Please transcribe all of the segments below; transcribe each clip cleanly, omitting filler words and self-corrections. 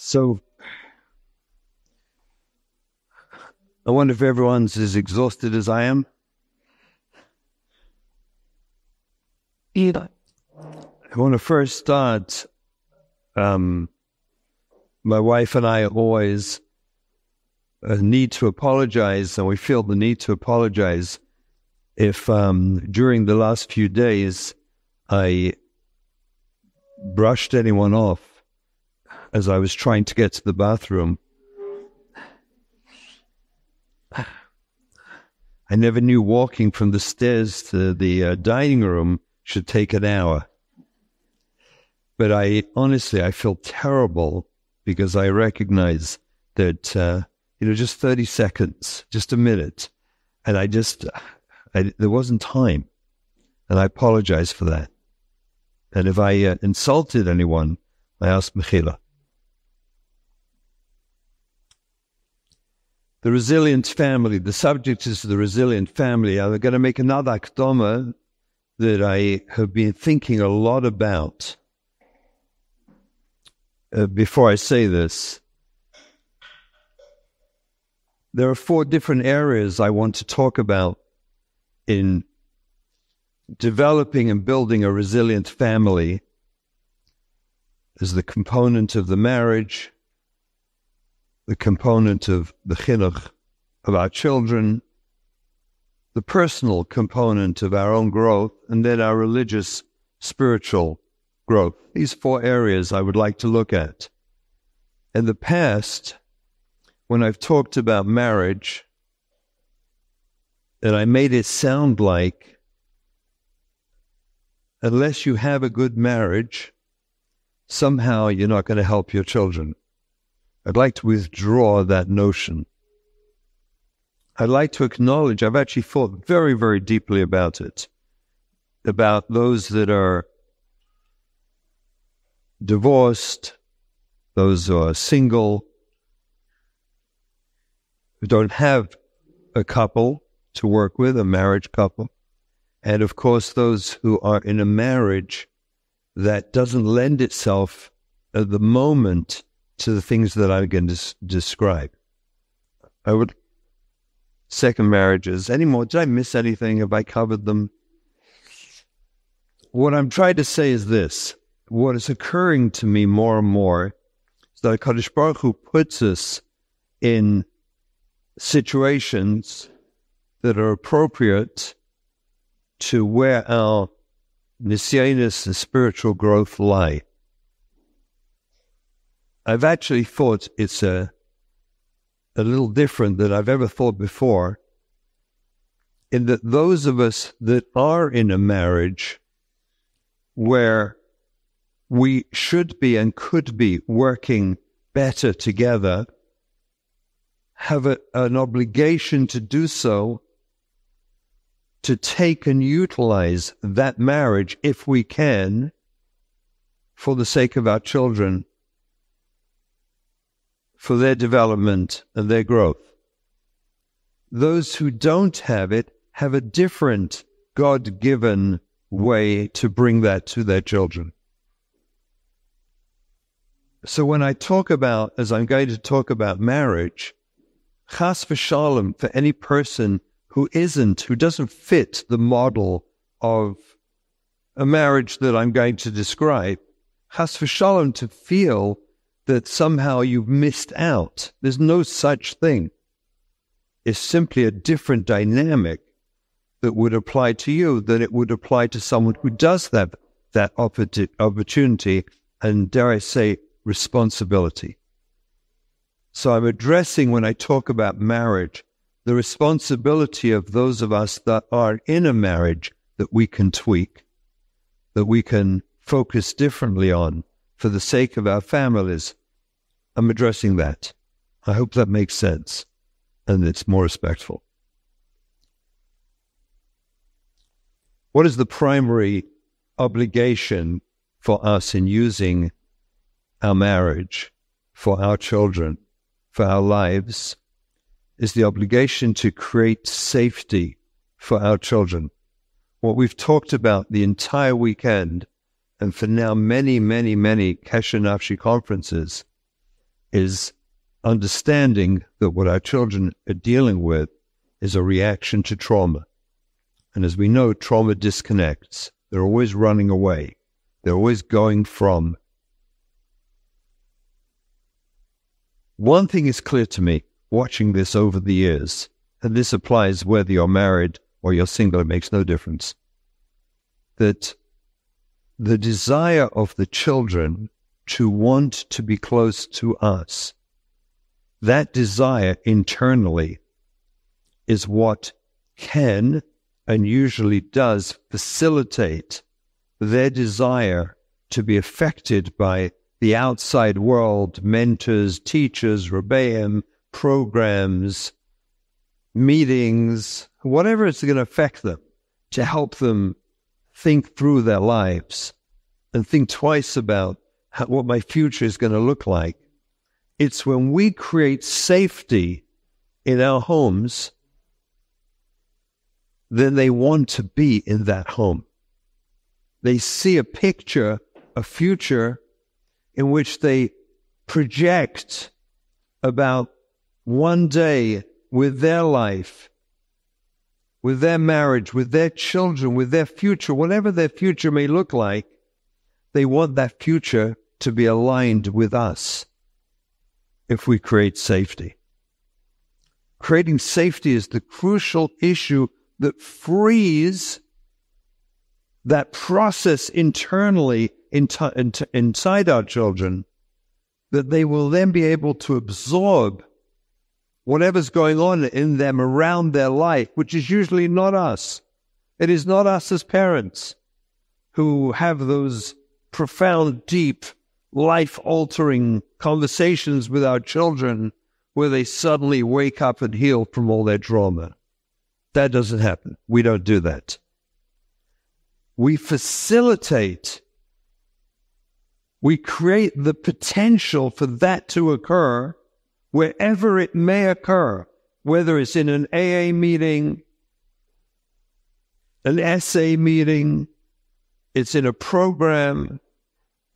So I wonder if everyone's as exhausted as I am. I want to first start, my wife and I always need to apologize, and we feel the need to apologize if during the last few days I brushed anyone off as I was trying to get to the bathroom. I never knew walking from the stairs to the dining room should take an hour. But I honestly feel terrible because I recognize that, just 30 seconds, just a minute. And there wasn't time. And I apologize for that. And if I insulted anyone, I asked Michela. The resilient family, the subject is the resilient family. I'm going to make another akdama that I have been thinking a lot about. Before I say this, there are four different areas I want to talk about in developing and building a resilient family. There's the component of the marriage, the component of the chinuch of our children, the personal component of our own growth, and then our religious, spiritual growth. These four areas I would like to look at. In the past, when I've talked about marriage, and I made it sound like, unless you have a good marriage, somehow you're not going to help your children. I'd like to withdraw that notion. I'd like to acknowledge, I've actually thought very, very deeply about it, about those that are divorced, those who are single, who don't have a couple to work with, a marriage couple, and of course those who are in a marriage that doesn't lend itself at the moment to the things that I'm going to describe. I would... Second marriages. Any more? Did I miss anything? Have I covered them? What I'm trying to say is this. What is occurring to me more and more is that Kodesh Baruch Hu puts us in situations that are appropriate to where our nisyanus and spiritual growth lie. I've actually thought it's a little different than I've ever thought before, in that those of us that are in a marriage where we should be and could be working better together have an obligation to do so, to take and utilize that marriage, if we can, for the sake of our children, for their development and their growth. Those who don't have it have a different God-given way to bring that to their children. So when I talk about, as I'm going to talk about marriage, chas v'shalom for any person who doesn't fit the model of a marriage that I'm going to describe, chas v'shalom to feel that somehow you've missed out. There's no such thing. It's simply a different dynamic that would apply to you than it would apply to someone who does have that opportunity and, dare I say, responsibility. So I'm addressing, when I talk about marriage, the responsibility of those of us that are in a marriage that we can tweak, that we can focus differently on for the sake of our families. I'm addressing that. I hope that makes sense and it's more respectful. What is the primary obligation for us in using our marriage, for our children, for our lives? Is the obligation to create safety for our children. What we've talked about the entire weekend, and for now many, many, many Keshe Nafshi conferences, is understanding that what our children are dealing with is a reaction to trauma. And as we know, trauma disconnects. They're always running away. They're always going from. One thing is clear to me, watching this over the years, and this applies whether you're married or you're single, it makes no difference, that the desire of the children to want to be close to us, that desire internally is what can and usually does facilitate their desire to be affected by the outside world, mentors, teachers, rebbeim, programs, meetings, whatever is going to affect them, to help them think through their lives and think twice about what my future is going to look like. It's when we create safety in our homes, then they want to be in that home. They see a picture, a future in which they project about one day with their life, with their marriage, with their children, with their future, whatever their future may look like, they want that future to be aligned with us if we create safety. Creating safety is the crucial issue that frees that process internally inside our children, that they will then be able to absorb whatever's going on in them around their life, which is usually not us. It is not us as parents who have those profound, deep, life-altering conversations with our children where they suddenly wake up and heal from all their trauma. That doesn't happen. We don't do that. We facilitate, we create the potential for that to occur wherever it may occur, whether it's in an AA meeting, an SA meeting, it's in a program,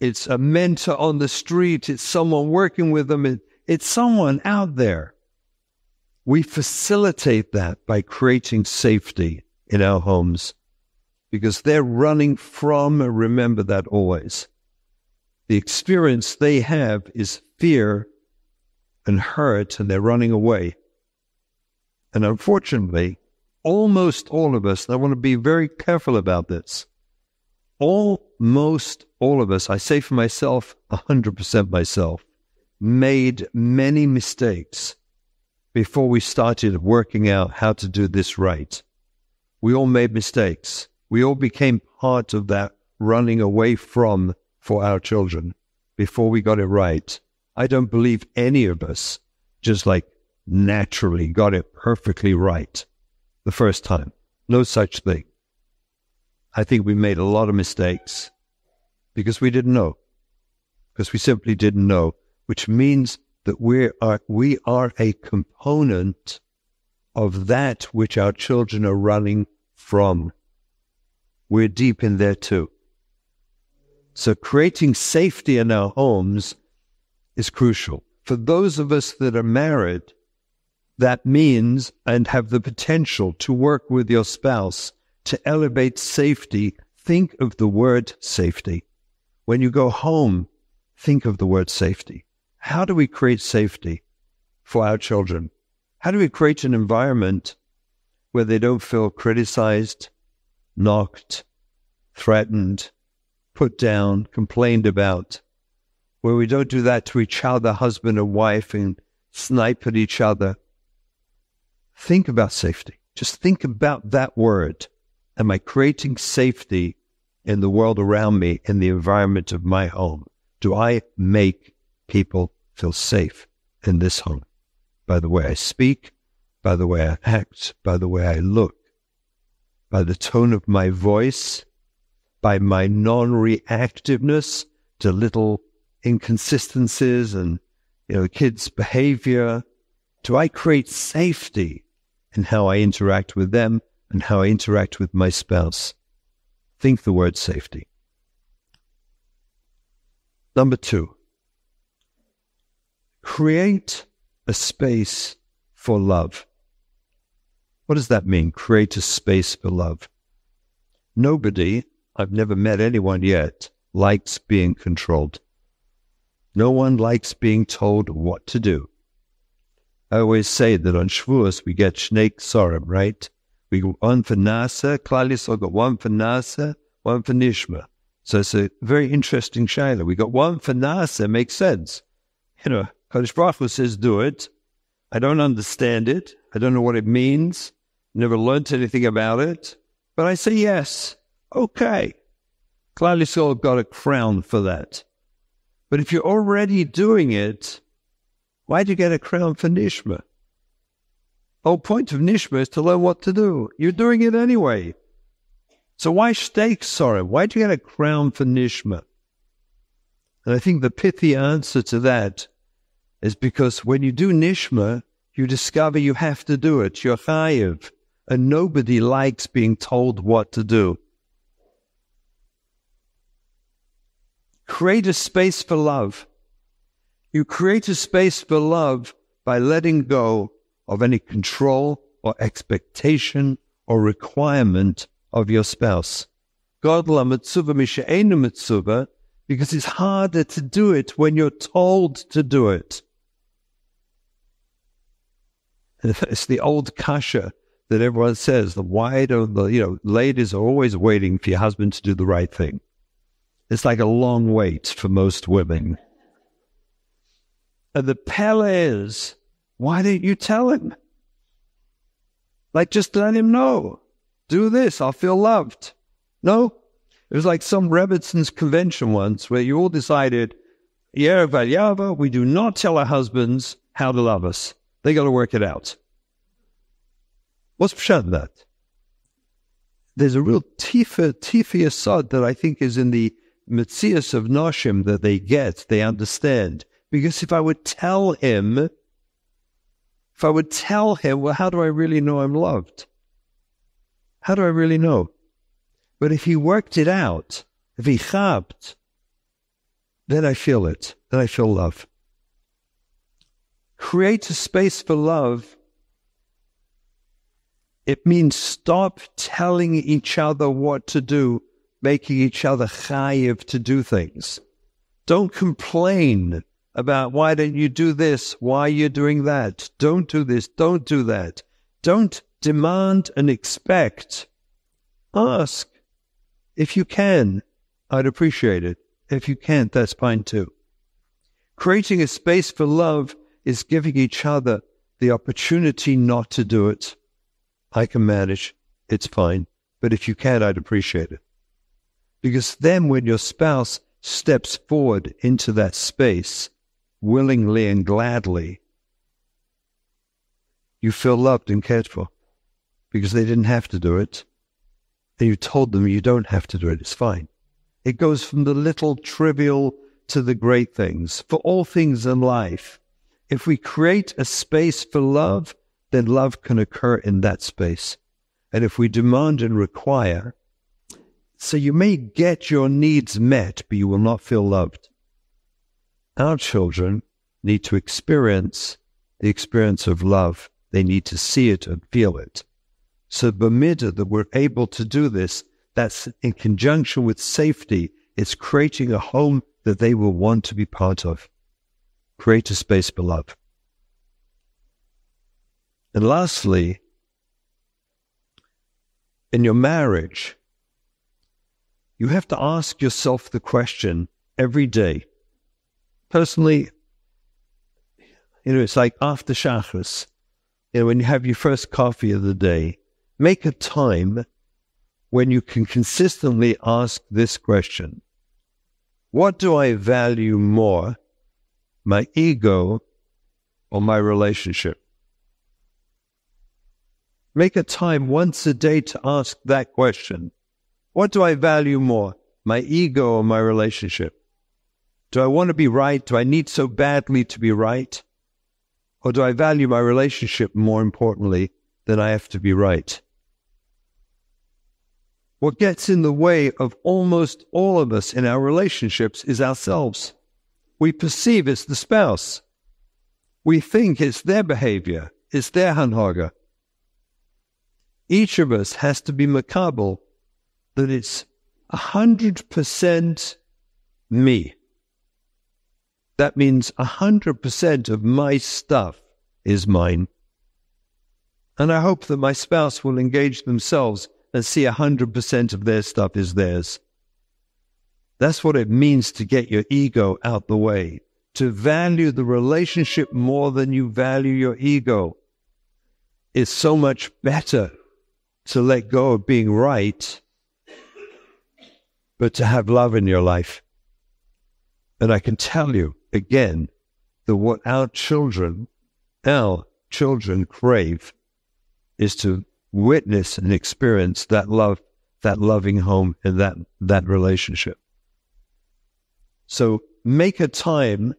it's a mentor on the street, it's someone working with them, it's someone out there. We facilitate that by creating safety in our homes because they're running from, remember that always, the experience they have is fear and hurt, and they're running away. And unfortunately, almost all of us, and I want to be very careful about this, almost all of us, I say for myself, 100% myself, made many mistakes before we started working out how to do this right. We all made mistakes. We all became part of that running away from for our children before we got it right. I don't believe any of us just like naturally got it perfectly right the first time. No such thing. I think we made a lot of mistakes because we didn't know. Because we simply didn't know, which means that we are a component of that which our children are running from. We're deep in there too. So creating safety in our homes is crucial. For those of us that are married, that means and have the potential to work with your spouse to elevate safety. Think of the word safety. When you go home, think of the word safety. How do we create safety for our children? How do we create an environment where they don't feel criticized, knocked, threatened, put down, complained about, where we don't do that to each other, husband and wife, and snipe at each other? Think about safety. Just think about that word. Am I creating safety in the world around me, in the environment of my home? Do I make people feel safe in this home? By the way I speak, by the way I act, by the way I look, by the tone of my voice, by my non-reactiveness to little inconsistencies and kids' behavior. Do I create safety in how I interact with them and how I interact with my spouse? Think the word safety. Number two. create a space for love. What does that mean, create a space for love? Nobody, I've never met anyone yet, likes being controlled. No one likes being told what to do. I always say that on Shavuos we get Shnei Ksorim, right? We go on for Nasa, Kladysol got one for Nasa, one for Nishma. So it's a very interesting shaila. We got one for Nasa, makes sense. You know, Kodesh Baruch Hu says do it. I don't understand it. I don't know what it means. Never learned anything about it. But I say yes. Okay. Kladysol got a crown for that. But if you're already doing it, why do you get a crown for Nishma? The whole point of Nishma is to learn what to do. You're doing it anyway. So why stakes, sorry? Why do you get a crown for Nishma? And I think the pithy answer to that is because when you do Nishma, you discover you have to do it. You're chayev. And nobody likes being told what to do. Create a space for love. You create a space for love by letting go of any control or expectation or requirement of your spouse. Godla mitzuva misha'enu mitzuva, because it's harder to do it when you're told to do it. And it's the old kasha that everyone says, ladies are always waiting for your husband to do the right thing. It's like a long wait for most women. And the pele is, why didn't you tell him? Like, just let him know. Do this, I'll feel loved. No. It was like some Rebbitzins convention once where you all decided, Yerevad Yava, we do not tell our husbands how to love us. They got to work it out. What's pshat that? There's a real tifa yasod that I think is in the metzias of Noshim that they get, they understand. Because if I would tell him, well, how do I really know I'm loved? How do I really know? But if he worked it out, if he chabbed, then I feel it. Then I feel love. Create a space for love. It means stop telling each other what to do, making each other chayiv to do things. Don't complain about why don't you do this, why you're doing that, don't do this, don't do that. Don't demand and expect. Ask. If you can, I'd appreciate it. If you can't, that's fine too. Creating a space for love is giving each other the opportunity not to do it. I can manage, it's fine. But if you can, I'd appreciate it. Because then when your spouse steps forward into that space, willingly and gladly, you feel loved and cared for because they didn't have to do it. And you told them you don't have to do it. It's fine. It goes from the little trivial to the great things. For all things in life, if we create a space for love, then love can occur in that space. And if we demand and require, so you may get your needs met, but you will not feel loved. Our children need to experience the experience of love. They need to see it and feel it. So b'midah that we're able to do this, that's in conjunction with safety, it's creating a home that they will want to be part of. Create a space for love. And lastly, in your marriage, you have to ask yourself the question every day. Personally, it's like after Shachris, when you have your first coffee of the day, make a time when you can consistently ask this question. What do I value more, my ego or my relationship? Make a time once a day to ask that question. What do I value more, my ego or my relationship? Do I want to be right? Do I need so badly to be right? Or do I value my relationship more importantly than I have to be right? What gets in the way of almost all of us in our relationships is ourselves. We perceive it's the spouse. we think it's their behavior, it's their hanhaga. Each of us has to be makabel that it's 100% me. That means 100% of my stuff is mine. And I hope that my spouse will engage themselves and see 100% of their stuff is theirs. That's what it means to get your ego out the way, to value the relationship more than you value your ego. It's so much better to let go of being right, but to have love in your life. And I can tell you again that what our children crave is to witness and experience that love, that loving home, and that relationship. So make a time,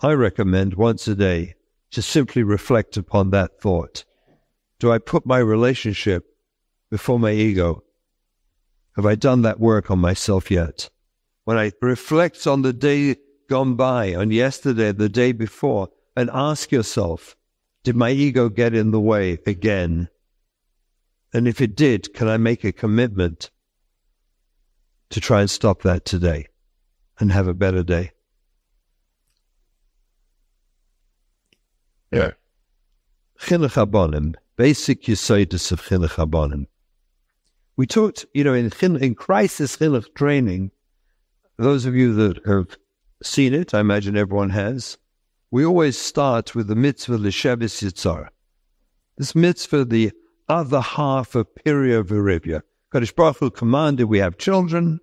I recommend once a day, to simply reflect upon that thought. Do I put my relationship before my ego? Have I done that work on myself yet? When I reflect on the day gone by, on yesterday, the day before, and ask yourself, did my ego get in the way again? And if it did, can I make a commitment to try and stop that today and have a better day? Yeah. Chinuch Habonim, basic yesodus of Chinuch Habonim. We talked, in crisis Chinuch training, those of you that have seen it, I imagine everyone has, we always start with the mitzvah l'shevis yitzara. This mitzvah, the other half of Pirya Virivya. Kodesh Baruch Hu commanded we have children,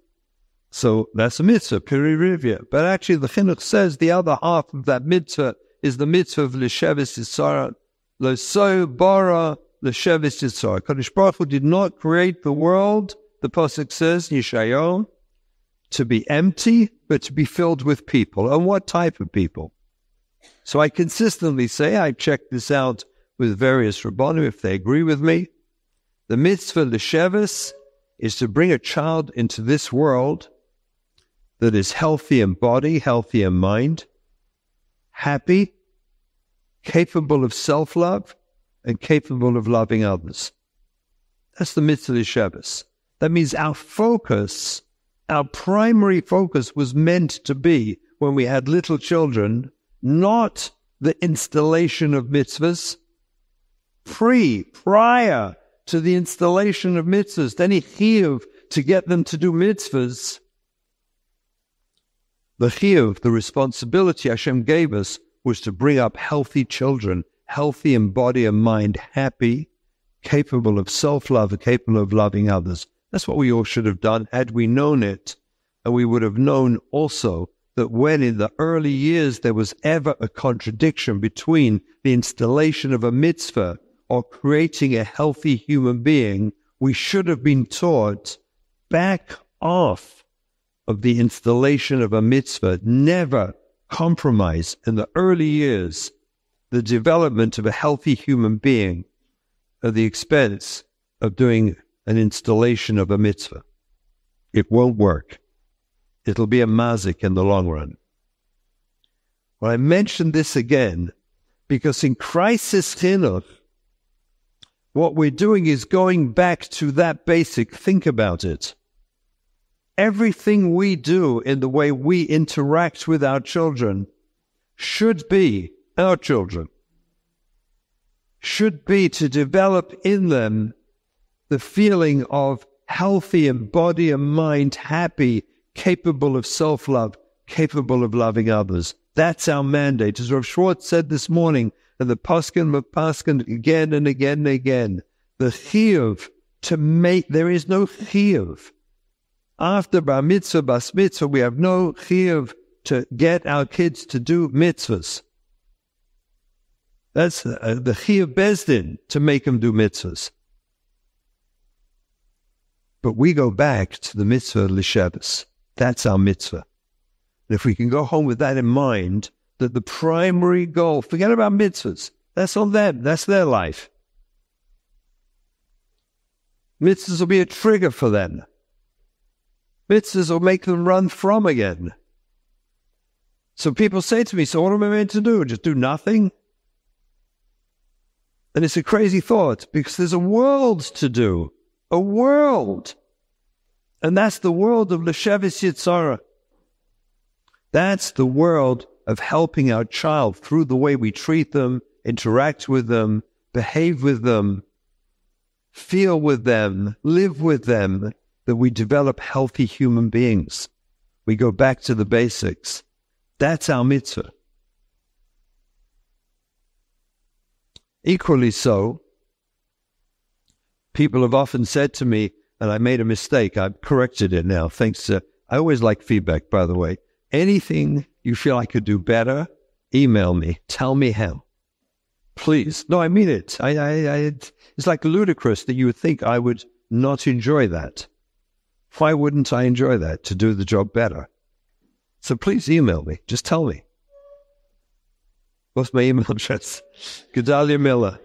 so that's a mitzvah, Pirya Virivya. But actually the Chinuch says the other half of that mitzvah is the mitzvah of l'shevis yitzara, l'so bara l'shevis yitzara. Kodesh Baruch Hu did not create the world, the pasuk says, Yishayon, to be empty, but to be filled with people. And what type of people? So I consistently say, I check this out with various Rabbonim, if they agree with me. The mitzvah l'shevis is to bring a child into this world that is healthy in body, healthy in mind, happy, capable of self-love, and capable of loving others. That's the mitzvah l'shevis. That means our focus, our primary focus was meant to be, when we had little children, not the installation of mitzvahs, prior to the installation of mitzvahs, then any chiyuv to get them to do mitzvahs. The chiyuv, the responsibility Hashem gave us, was to bring up healthy children, healthy in body and mind, happy, capable of self-love, and capable of loving others. That's what we all should have done had we known it, and we would have known also that when in the early years there was ever a contradiction between the installation of a mitzvah or creating a healthy human being, we should have been taught, back off of the installation of a mitzvah. Never compromise in the early years the development of a healthy human being at the expense of doing an installation of a mitzvah. It won't work. It'll be a mazik in the long run. Well, I mention this again because in crisis chinuch, what we're doing is going back to that basic. Think about it. Everything we do in the way we interact with our children should be our children, should be to develop in them the feeling of healthy in body and mind, happy, capable of self-love, capable of loving others. That's our mandate. As Rav Schwartz said this morning, and the Paskin of Paskin again and again and again, the chiyuv to make, there is no chiyuv. After bar mitzvah, bas mitzvah, we have no chiyuv to get our kids to do mitzvahs. That's the chiyuv bezdin, to make them do mitzvahs. But we go back to the mitzvah l'shevis. That's our mitzvah. And if we can go home with that in mind, that the primary goal, forget about mitzvahs, that's on them, that's their life. Mitzvahs will be a trigger for them. Mitzvahs will make them run from again. So people say to me, so what am I meant to do? Just do nothing? And it's a crazy thought, because there's a world to do. A world. And that's the world of Leshevis Yitzhara. That's the world of helping our child through the way we treat them, interact with them, behave with them, feel with them, live with them, that we develop healthy human beings. We go back to the basics. That's our mitzvah. Equally so, people have often said to me, and I made a mistake, I've corrected it now, thanks to, I always like feedback, by the way. Anything you feel I could do better, email me. Tell me how. Please. No, I mean it. It's like ludicrous that you would think I would not enjoy that. Why wouldn't I enjoy that, to do the job better? So please email me. Just tell me. What's my email address? Gedalia Miller.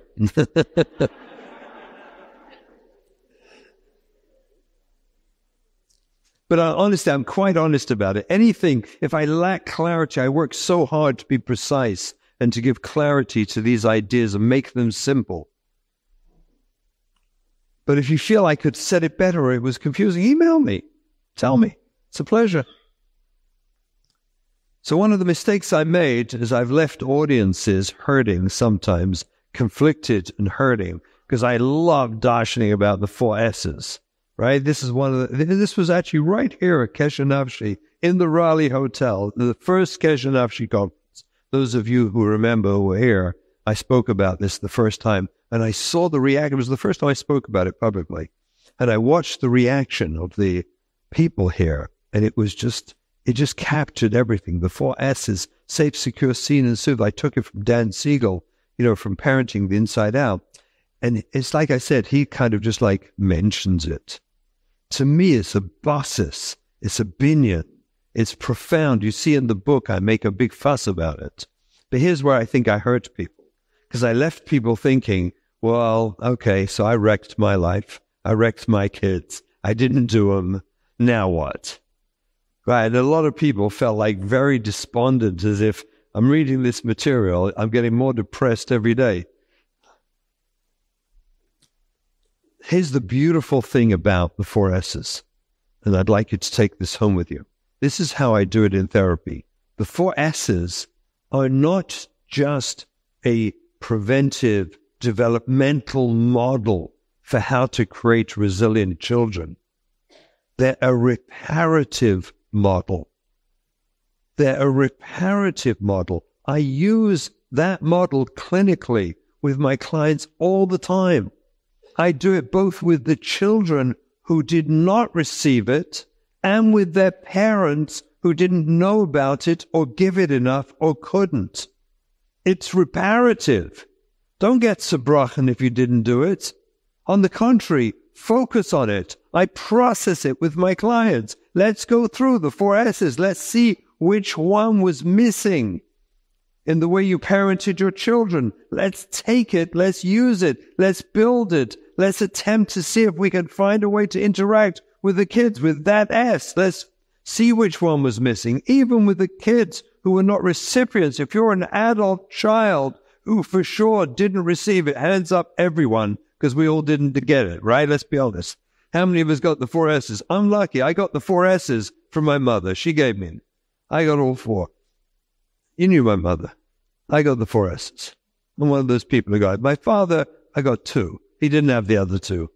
But honestly, I'm quite honest about it. Anything, if I lack clarity, I work so hard to be precise and to give clarity to these ideas and make them simple. But if you feel I could set it better or it was confusing, email me. Tell me. It's a pleasure. So one of the mistakes I made is I've left audiences hurting sometimes, conflicted and hurting, because I love darshaning about the four S's. Right? This is one of the, this was actually right here at Keshe Nafshi in the Raleigh Hotel, the first Keshe Nafshi conference. Those of you who remember were here. I spoke about this the first time, and I saw the reaction. It was the first time I spoke about it publicly, and I watched the reaction of the people here, and it just captured everything. The four S's: safe, secure, seen, and served. I took it from Dan Siegel, you know, from Parenting the Inside Out. And it's like I said, he kind of just like mentions it. To me, it's a basis. It's a binyan. It's profound. You see in the book, I make a big fuss about it. But here's where I think I hurt people. Because I left people thinking, well, okay, so I wrecked my life. I wrecked my kids. I didn't do them. Now what? Right? And a lot of people felt like very despondent, as if I'm reading this material. I'm getting more depressed every day. Here's the beautiful thing about the four S's, and I'd like you to take this home with you. This is how I do it in therapy. The four S's are not just a preventive developmental model for how to create resilient children. They're a reparative model. They're a reparative model. I use that model clinically with my clients all the time. I do it both with the children who did not receive it and with their parents who didn't know about it or give it enough or couldn't. It's reparative. Don't get sabrachen if you didn't do it. On the contrary, focus on it. I process it with my clients. Let's go through the four S's. Let's see which one was missing in the way you parented your children. Let's take it. Let's use it. Let's build it. Let's attempt to see if we can find a way to interact with the kids with that S. Let's see which one was missing. Even with the kids who were not recipients, if you're an adult child who for sure didn't receive it, hands up everyone, because we all didn't get it, right? Let's be honest. How many of us got the four S's? I'm lucky. I got the four S's from my mother. She gave me them. I got all four. You knew my mother. I got the four S's. I'm one of those people who got it. My father, I got two. He didn't have the other two.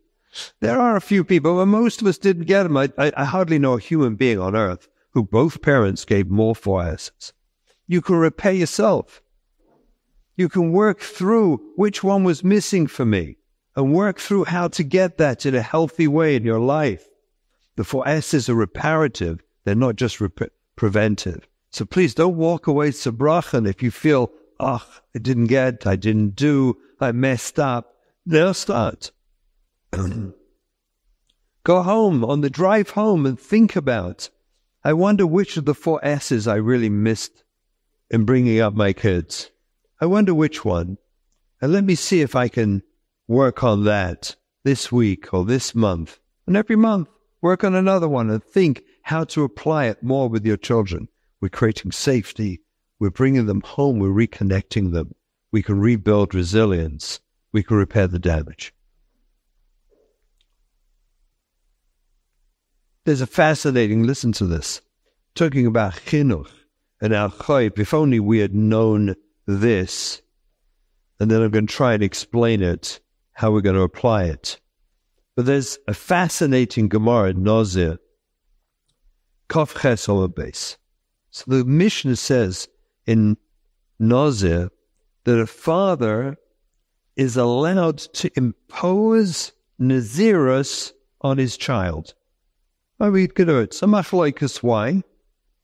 There are a few people, but most of us didn't get them. I hardly know a human being on earth who both parents gave more four S's. You can repair yourself. You can work through which one was missing for me and work through how to get that in a healthy way in your life. The four S's are reparative. They're not just preventive. So please don't walk away sabrachen if you feel, I didn't get, I didn't do, I messed up. Now start. Go home on the drive home and think about, I wonder which of the four S's I really missed in bringing up my kids. I wonder which one. And let me see if I can work on that this week or this month. And every month, work on another one and think how to apply it more with your children. We're creating safety. We're bringing them home. We're reconnecting them. We can rebuild resilience. we can repair the damage. There's a fascinating, listen to this, talking about chinuch and our choip. If only we had known this, and then I'm going to try and explain it, how we're going to apply it. But there's a fascinating Gemara in Nozir, Kof Ches Omer Beis. So the Mishnah says in Nozir that a father is allowed to impose Nazirus on his child. I read Gedorat. So much like us, why?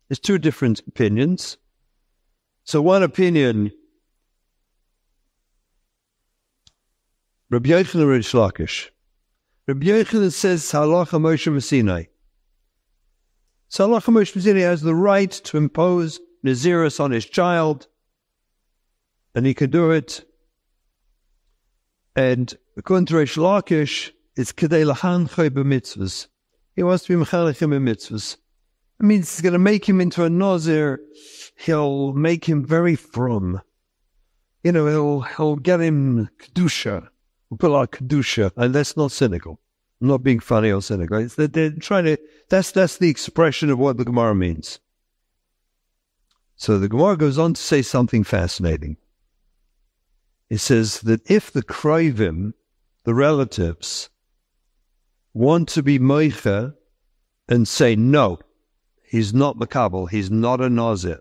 There's two different opinions. So one opinion, Rabbi Yochanan Rish Lakish. Rabbi Yochanan says, Halacha Moshe Messinai. So Halacha Moshe Messinai has the right to impose Nazirus on his child, and he can do it. And according to Rish Lakish, it's Kedei Lahanchoi B'mitzvahs. He wants to be mechalechim in mitzvahs. It means it's going to make him into a nazir. He'll make him very frum. You know, he'll get him kedusha. We'll put out kedusha, and that's not cynical. I'm not being funny or cynical. It's that they're trying to. That's the expression of what the Gemara means. So the Gemara goes on to say something fascinating. It says that if the krovim, the relatives, want to be moicha and say, no, he's not makabel, he's not a nazir.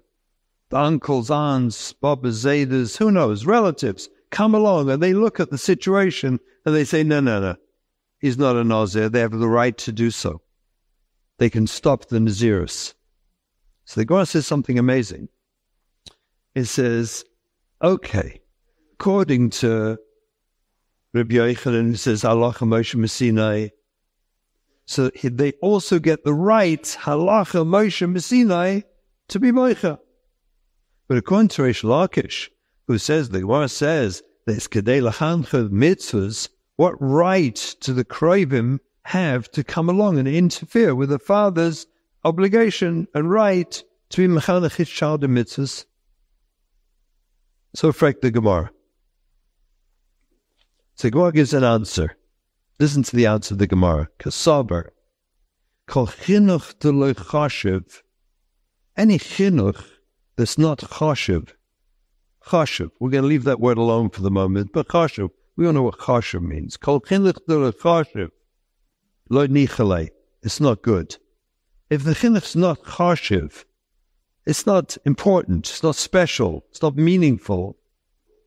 The uncles, aunts, Baba Zedas, who knows, relatives, come along and they look at the situation and they say, no, he's not a nazir. They have the right to do so. They can stop the nazirus. So the Gemara says something amazing. It says, okay, according to Rabbi Yochanan, it says, Halacha Moshe Messinai. So they also get the right, Halacha Moshe Messinai, to be Moicha. But according to Reish Lakish, who says, the Gemara says, there's Kedei Lachancha Mitzvahs, what right do the Krovim have to come along and interfere with the father's obligation and right to be Mechanech his child in Mitzvahs? So frak the Gemara. So Gemara gives an answer. Listen to the answer of the Gemara. Kasaber, kol chinuch de lo chashiv. Any chinuch that's not chashiv. Chashiv. We're going to leave that word alone for the moment. But chashiv, we all know what chashiv means. Kol chinuch de lo chashiv. Lo nichalei. It's not good. If the chinuch's not chashiv, it's not important. It's not special. It's not meaningful.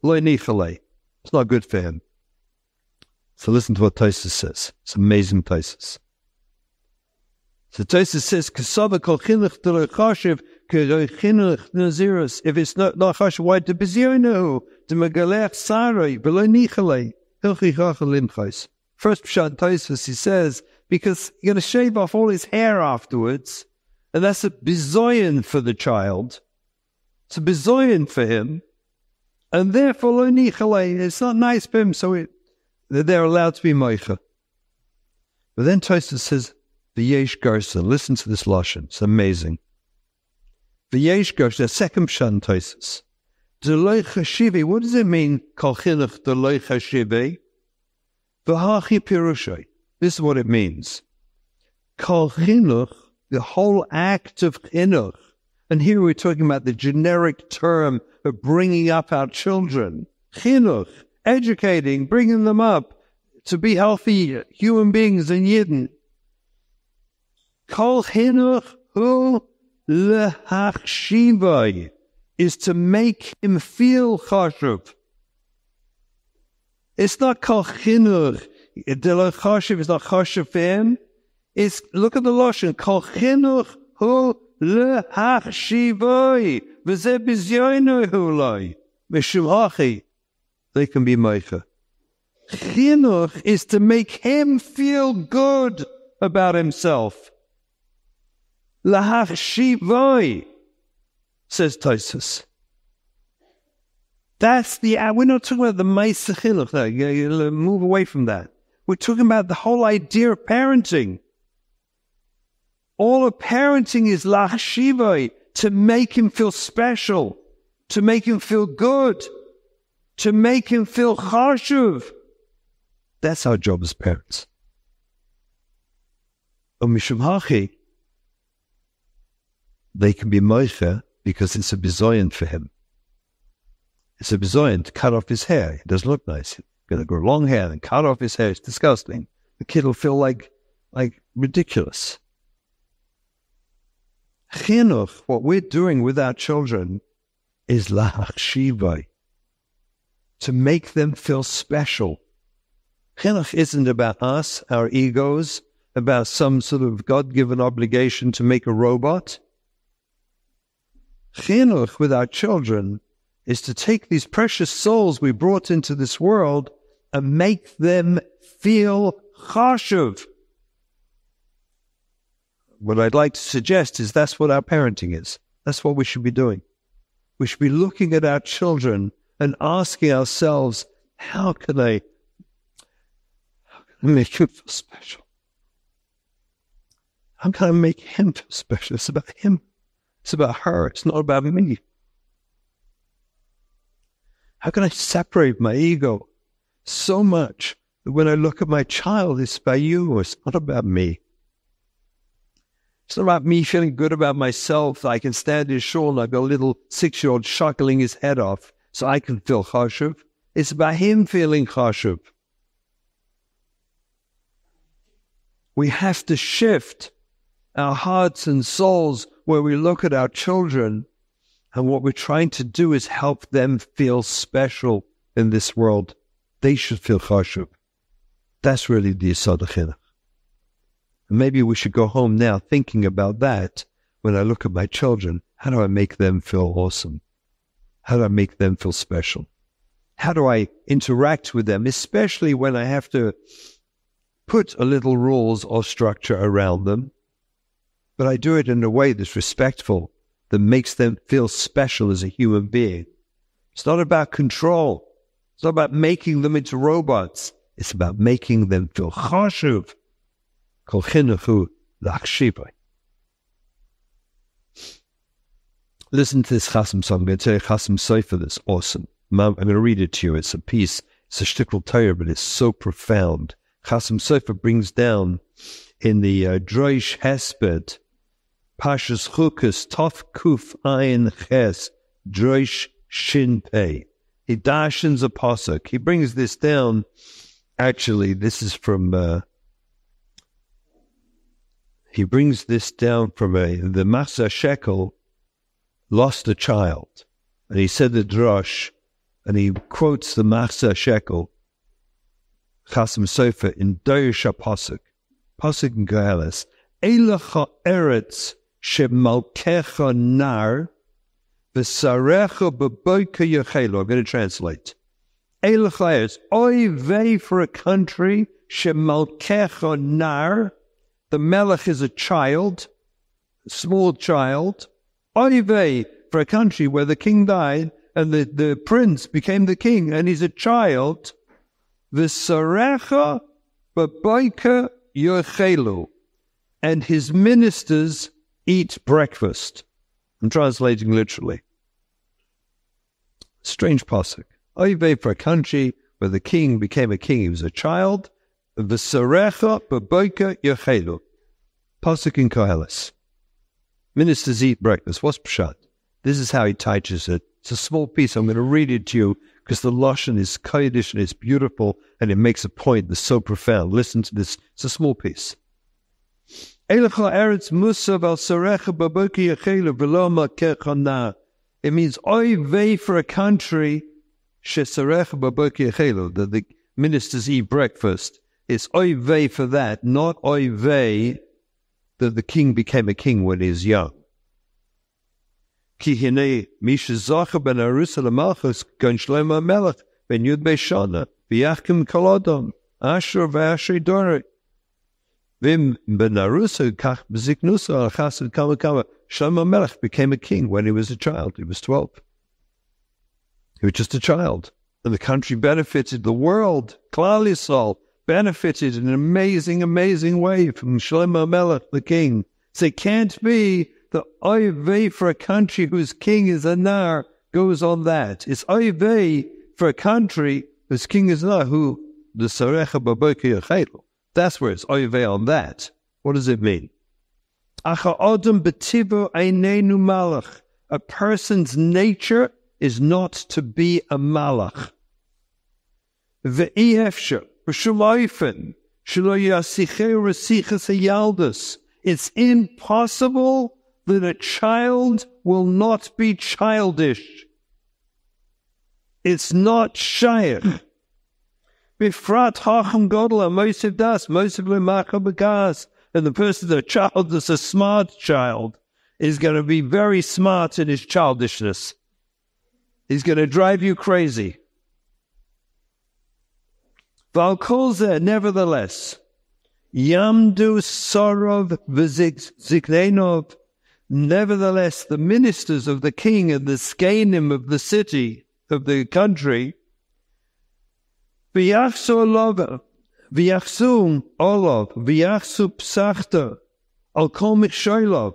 Lo nichalei. It's not good for him. So listen to what Tosfos says. It's amazing Tosfos. So Tosfos says, "Kasava kol chinuch d'lo chashiv, kol chinuch nazirus." If it's not chashiv, why de bezirinu de megalech sarai b'lo nichalei hilchi chachal limchos? First pshat Tosfos, he says, because you're going to shave off all his hair afterwards, and that's a bizoyin for the child. It's a bizoyin for him, and therefore lo nichalei. It's not nice for him, so it. That they're allowed to be moicha. But then Tosfos says, V'yesh garson. Listen to this lashon. It's amazing. V'yesh garson. The second pshat Tosfos. D'lo chashivi. What does it mean? Kol chinuch d'lo chashivi. V'hachi pirushay. This is what it means. Kol chinuch. The whole act of chinuch. And here we're talking about the generic term of bringing up our children. Chinuch. Educating, bringing them up to be healthy human beings in Yidden. Kol chinuch hu lehachshivai is to make him feel chashuv. It's not kol chinuch d'lo chashuv is not chashuv for him. It's look at the lashon kol chinuch hu lehachshivai v'zeh bizyonu hulai mishum. They can be meicha. Chinuch is to make him feel good about himself. Lahachshivai, says Tosfos. That's the, we're not talking about the meisa chinuch, though. You move away from that. We're talking about the whole idea of parenting. All of parenting is lahachshivai, to make him feel special, to make him feel good. to make him feel chashuv. That's our job as parents. Mishum hachi, they can be moicha because it's a bizoyan for him. It's a bizoyan to cut off his hair. It doesn't look nice. He's going to grow long hair and cut off his hair. It's disgusting. The kid will feel like ridiculous. Chinuch, what we're doing with our children is lahachshivai, to make them feel special. Chinuch isn't about us, our egos, about some sort of God-given obligation to make a robot. Chinuch with our children is to take these precious souls we brought into this world and make them feel chashuv. What I'd like to suggest is that's what our parenting is. That's what we should be doing. We should be looking at our children and asking ourselves, how can I make them feel special? How can I make him feel special? It's about him. It's about her. It's not about me. How can I separate my ego so much that when I look at my child, it's about you, it's not about me? It's not about me feeling good about myself that I can stand in shul and I've got a little 6-year-old shuckling his head off so I can feel chashuv. It's about him feeling chashuv. We have to shift our hearts and souls where we look at our children, and what we're trying to do is help them feel special in this world. They should feel chashuv. That's really the yisod of chinuch. And maybe we should go home now thinking about that. When I look at my children, how do I make them feel awesome? How do I make them feel special? How do I interact with them, especially when I have to put a little rules or structure around them? But I do it in a way that's respectful, that makes them feel special as a human being. It's not about control. It's not about making them into robots. It's about making them feel chashuv. Kol chinuchu lachshivai. Listen to this chasem song. I'm going to tell you Chasem Sofer that's awesome. I'm going to read it to you. It's a piece. It's a shtickle Torah, but it's so profound. Chasem Sofer brings down in the Droish Hesped, Pashas Chukas, Tof Kuf Ayin Ches, Droish Shin Pei. He darshens a posuk. He brings this down. Actually, this is from, he brings this down from the Masa Shekel lost a child. And he said the Drosh, and he quotes the Masa Shekel, Chasem Sofer, in Droish HaPosuk. Pasuk in Gaelis, Eilecha eretz shemalkecha nar v'sarecha beboika yechelo. I'm going to translate. Eilecha eretz, oy vey, for a country, shemalkecha nar. The melech is a child, a small child. Oy vey, for a country where the king died and the prince became the king and he's a child. V'sarecha beboika Yochelu, and his ministers eat breakfast. I'm translating literally. Strange pasuk. Oyvei, for a country where the king became a king, he was a child. V'sarecha b'boika yochelu. Pasuk in Koheles. Ministers eat breakfast. What's pshat? This is how he teaches it. It's a small piece. I'm going to read it to you because the Lashon is Kodesh and it's beautiful and it makes a point that's so profound. Listen to this. It's a small piece. It means, oy vey, for a country, that the ministers eat breakfast. It's oy vey for that, not oy vey that the king became a king when he was young. Ki hinei misha zacher ben arusa l'malchus gan Shlomo Melech ben Yud Beishana v'yachkim kol adam asher v'asher dore v'im ben arusa kach b'ziknusa al chasad kama kama. Shlomo Melech became a king when he was a child. He was 12. He was just a child, and the country benefited. The world, Kladysol, benefited in an amazing, amazing way from Shlomo Melech, the king. So it can't be the oy vey for a country whose king is a nar goes on that. It's oy vey for a country whose king is not who the Sarecha Baboki Yachelu. That's where it's Oyvei on that. What does it mean? Acha Adam Betibo Einenu Malach. A person's nature is not to be a Malach. Ve'ihefsha, Shaloifen, Shaloyasicheu Resichas Ayaldus. It's impossible that a child will not be childish. It's not shaykh. Befrat hachem godla mosiv das mosiv lemacha begas, and the person, the child that's a smart child, is going to be very smart in his childishness. He's going to drive you crazy. Valkolze, nevertheless, yamdu sorov v'zignenov. Nevertheless, the ministers of the king and the skenim of the city, of the country, v'yachsu olov, v'yachsu psachta, al kol mikshoylov.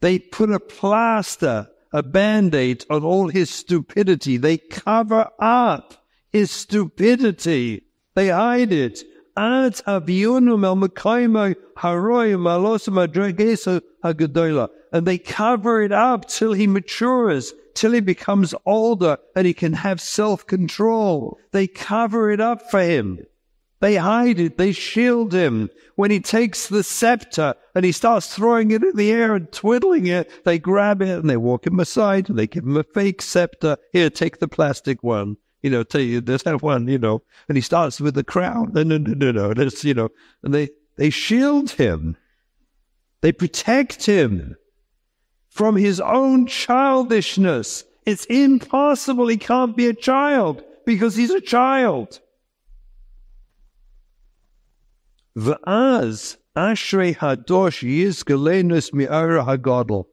They put a plaster, a band-aid on all his stupidity. They cover up his stupidity. They hide it. Ad avyonum el mekaymo haroyim alosim adregeso hagedola. And they cover it up till he matures, till he becomes older and he can have self-control. They cover it up for him. They hide it. They shield him. When he takes the scepter and he starts throwing it in the air and twiddling it, they grab it and they walk him aside and they give him a fake scepter. Here, take the plastic one. You know, tell you, there's that one, you know. And he starts with the crown. And they shield him. They protect him from his own childishness. It's impossible. He can't be a child because he's a child. V'az ashrei hadosh yizgalenus mi'ara hagadol.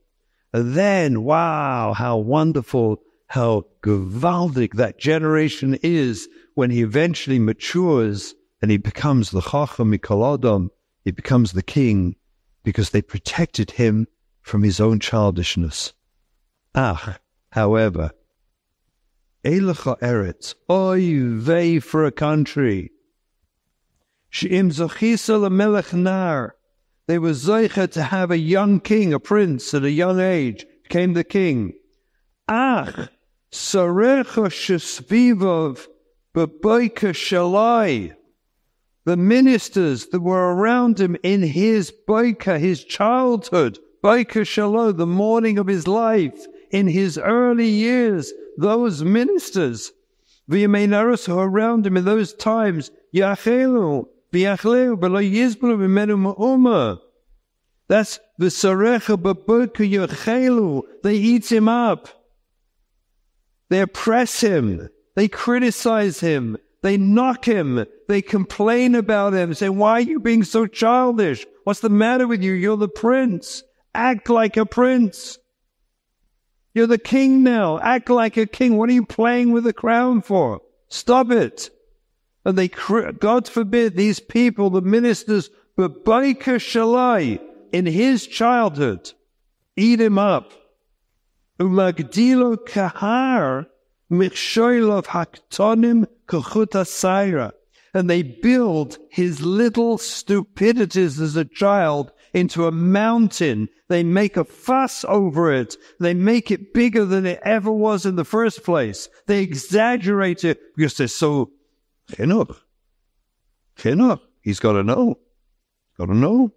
And then, wow, how wonderful, how gewaldic that generation is when he eventually matures and he becomes the chacham mikol adam. He becomes the king because they protected him from his own childishness. Ah, however, Eilecha Eretz, oy vey for a country. She'im zochisa l'melech nar. They were zoicha to have a young king, a prince at a young age, became the king. Ach, sarecha shesvivov beboika shalai. The ministers that were around him in his boika, his childhood, Boker Shalom, the morning of his life, in his early years, those ministers, v'yemeinarus who around him in those times, yachelu, v'yachleu, b'lo yizblu v'menu ma'uma. That's v'sarecha b'boker yachelu. They eat him up. They oppress him. They criticize him. They knock him. They complain about him. Say, why are you being so childish? What's the matter with you? You're the prince. Act like a prince. You're the king now. Act like a king. What are you playing with the crown for? Stop it. And they, God forbid, these people, the ministers, Baboker Shalai, in his childhood, eat him up. Umagdilo kahar mikshoylov haktonim kochuta saira. And they build his little stupidities as a child into a mountain. They make a fuss over it. They make it bigger than it ever was in the first place. They exaggerate it because they're so chinuch. Chinuch. He's got to know. Got to know.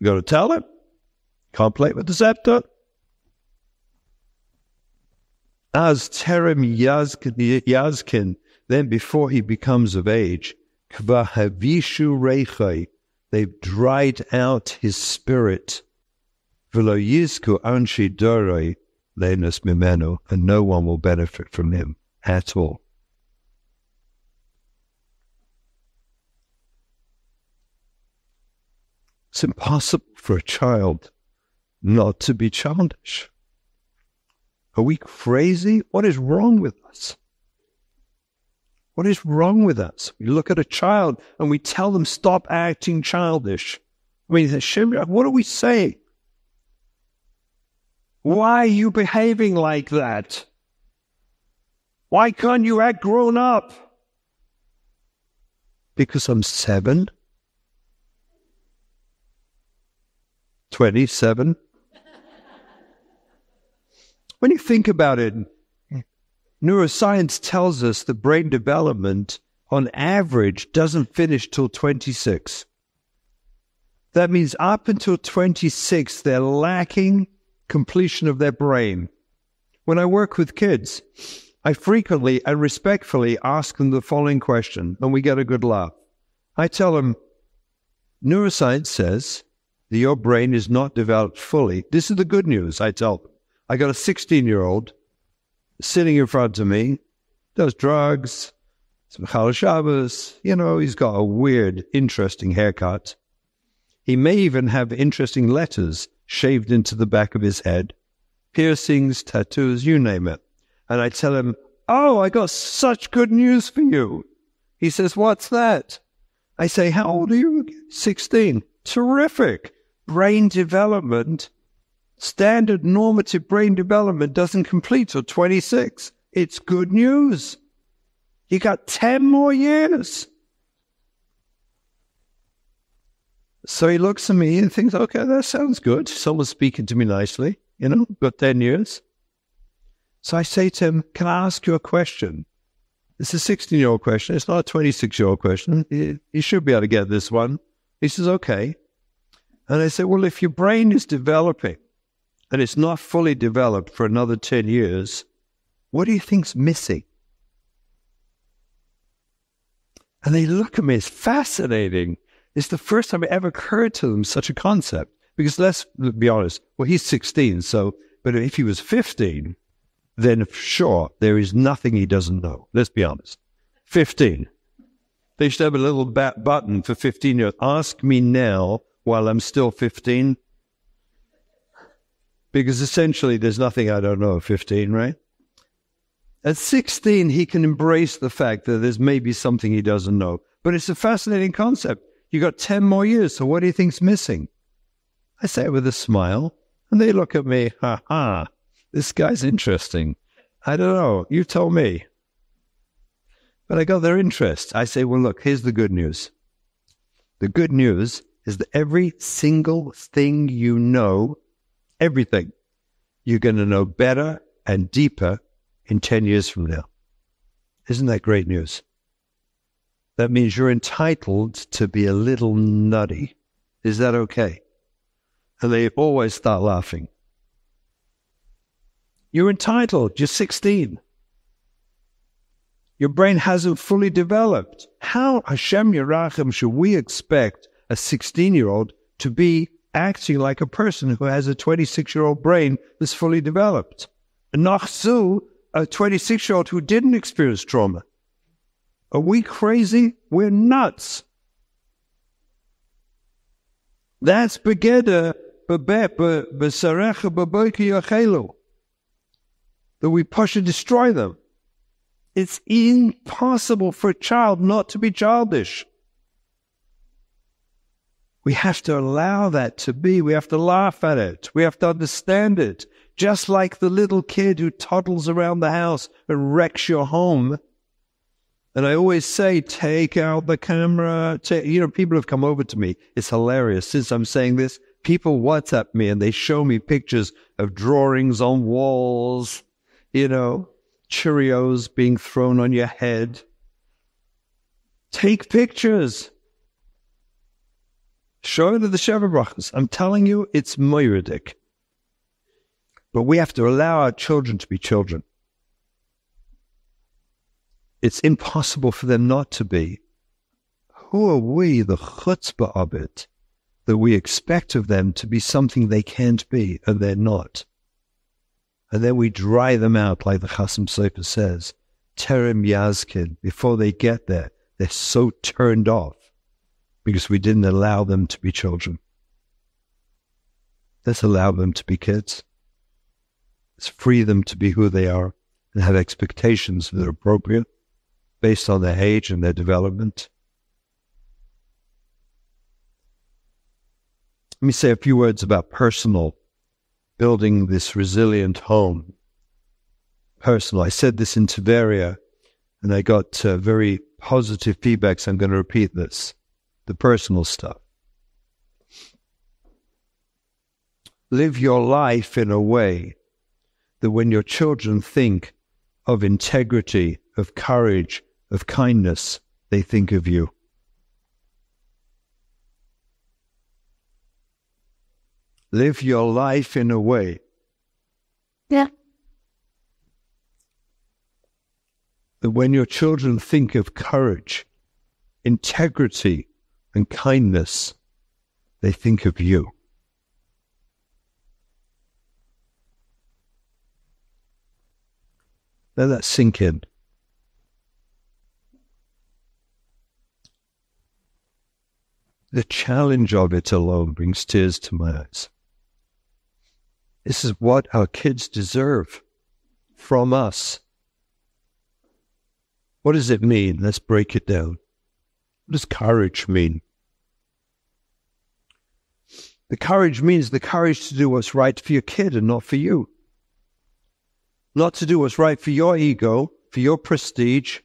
You got to tell him. Can't play with the scepter. As terem yazkin, then before he becomes of age, kva havishu reichai. They've dried out his spirit. V'lo yizku anshi dorei lenus mimenu, and no one will benefit from him at all. It's impossible for a child not to be childish. Are we crazy? What is wrong with us? What is wrong with us? We look at a child and we tell them, stop acting childish. I mean, Hashem, what are we saying? Why are you behaving like that? Why can't you act grown up? Because I'm 27. When you think about it, neuroscience tells us that brain development on average doesn't finish till 26. That means up until 26, they're lacking completion of their brain. When I work with kids, I frequently and respectfully ask them the following question, and we get a good laugh. I tell them, neuroscience says that your brain is not developed fully. This is the good news, I tell them. I got a 16-year-old sitting in front of me, does drugs, some challah Shabbos. You know, he's got a weird, interesting haircut. He may even have interesting letters shaved into the back of his head, piercings, tattoos, you name it. And I tell him, oh, I got such good news for you. He says, what's that? I say, how old are you? 16. Terrific. Brain development, standard normative brain development doesn't complete till 26. It's good news. You got 10 more years. So he looks at me and thinks, okay, that sounds good. Someone's speaking to me nicely, you know, got 10 years. So I say to him, can I ask you a question? It's a 16-year-old question. It's not a 26-year-old question. You should be able to get this one. He says, okay. And I say, well, if your brain is developing and it's not fully developed for another 10 years, what do you think's missing? And they look at me. It's fascinating. It's the first time it ever occurred to them such a concept. Because let's be honest. Well, he's 16, so, but if he was 15... then sure, there is nothing he doesn't know. Let's be honest. 15. They should have a little button for 15-year-olds. Ask me now while I'm still 15. Because essentially there's nothing I don't know at 15, right? At 16, he can embrace the fact that there's maybe something he doesn't know. But it's a fascinating concept. You got 10 more years, so what do you think's missing? I say it with a smile, and they look at me, ha-ha. This guy's interesting. I don't know. You tell me. But I got their interest. I say, well, look, here's the good news. The good news is that every single thing you know, everything, you're going to know better and deeper in 10 years from now. Isn't that great news? That means you're entitled to be a little nutty. Is that okay? And they always start laughing. You're entitled. You're 16. Your brain hasn't fully developed. How, Hashem Yerachim, should we expect a 16-year-old to be acting like a person who has a 26-year-old brain that's fully developed? And nachzu, a 26-year-old who didn't experience trauma. Are we crazy? We're nuts. That's begeda bebep besarecha beboki yachelu. That we push and destroy them. It's impossible for a child not to be childish. We have to allow that to be. We have to laugh at it. We have to understand it. Just like the little kid who toddles around the house and wrecks your home. And I always say, take out the camera. You know, people have come over to me. It's hilarious. Since I'm saying this, people WhatsApp me and they show me pictures of drawings on walls. You know, Cheerios being thrown on your head. Take pictures. Show it to the Sheva Brachas. I'm telling you, it's moiridic. But we have to allow our children to be children. It's impossible for them not to be. Who are we, the chutzpah of it, that we expect of them to be something they can't be and they're not? And then we dry them out, like the Chasem Sofer says, Terem Yazkin, before they get there, they're so turned off because we didn't allow them to be children. Let's allow them to be kids. Let's free them to be who they are and have expectations that are appropriate based on their age and their development. Let me say a few words about personal building this resilient home. personal. I said this in Tiberia, and I got very positive feedback, so I'm going to repeat this, the personal stuff. Live your life in a way that when your children think of integrity, of courage, of kindness, they think of you. Live your life in a way that when your children think of courage, integrity, and kindness, they think of you. Let that sink in. The challenge of it alone brings tears to my eyes. This is what our kids deserve from us. What does it mean? Let's break it down. What does courage mean? The courage means the courage to do what's right for your kid and not for you. Not to do what's right for your ego, for your prestige,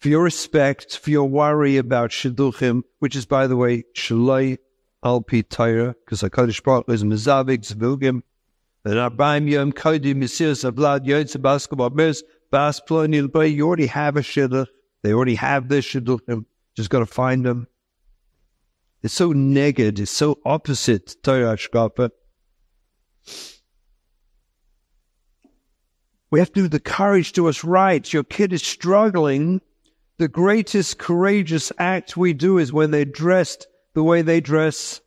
for your respect, for your worry about shidduchim, which is, by the way, shalai alpi taira, because HaKadosh Baruch Hu is mezavik zvugim, and arbaim yom kodim yisir zavlad yotze baskabab mes bas ploni l'bay. You already have a shidduch. They already have their shidduchim. Just got to find them. It's so negative. It's so opposite to Torah Hashkafa. We have to do the courage to us right. Your kid is struggling. The greatest courageous act we do is when they're dressed the way they dress,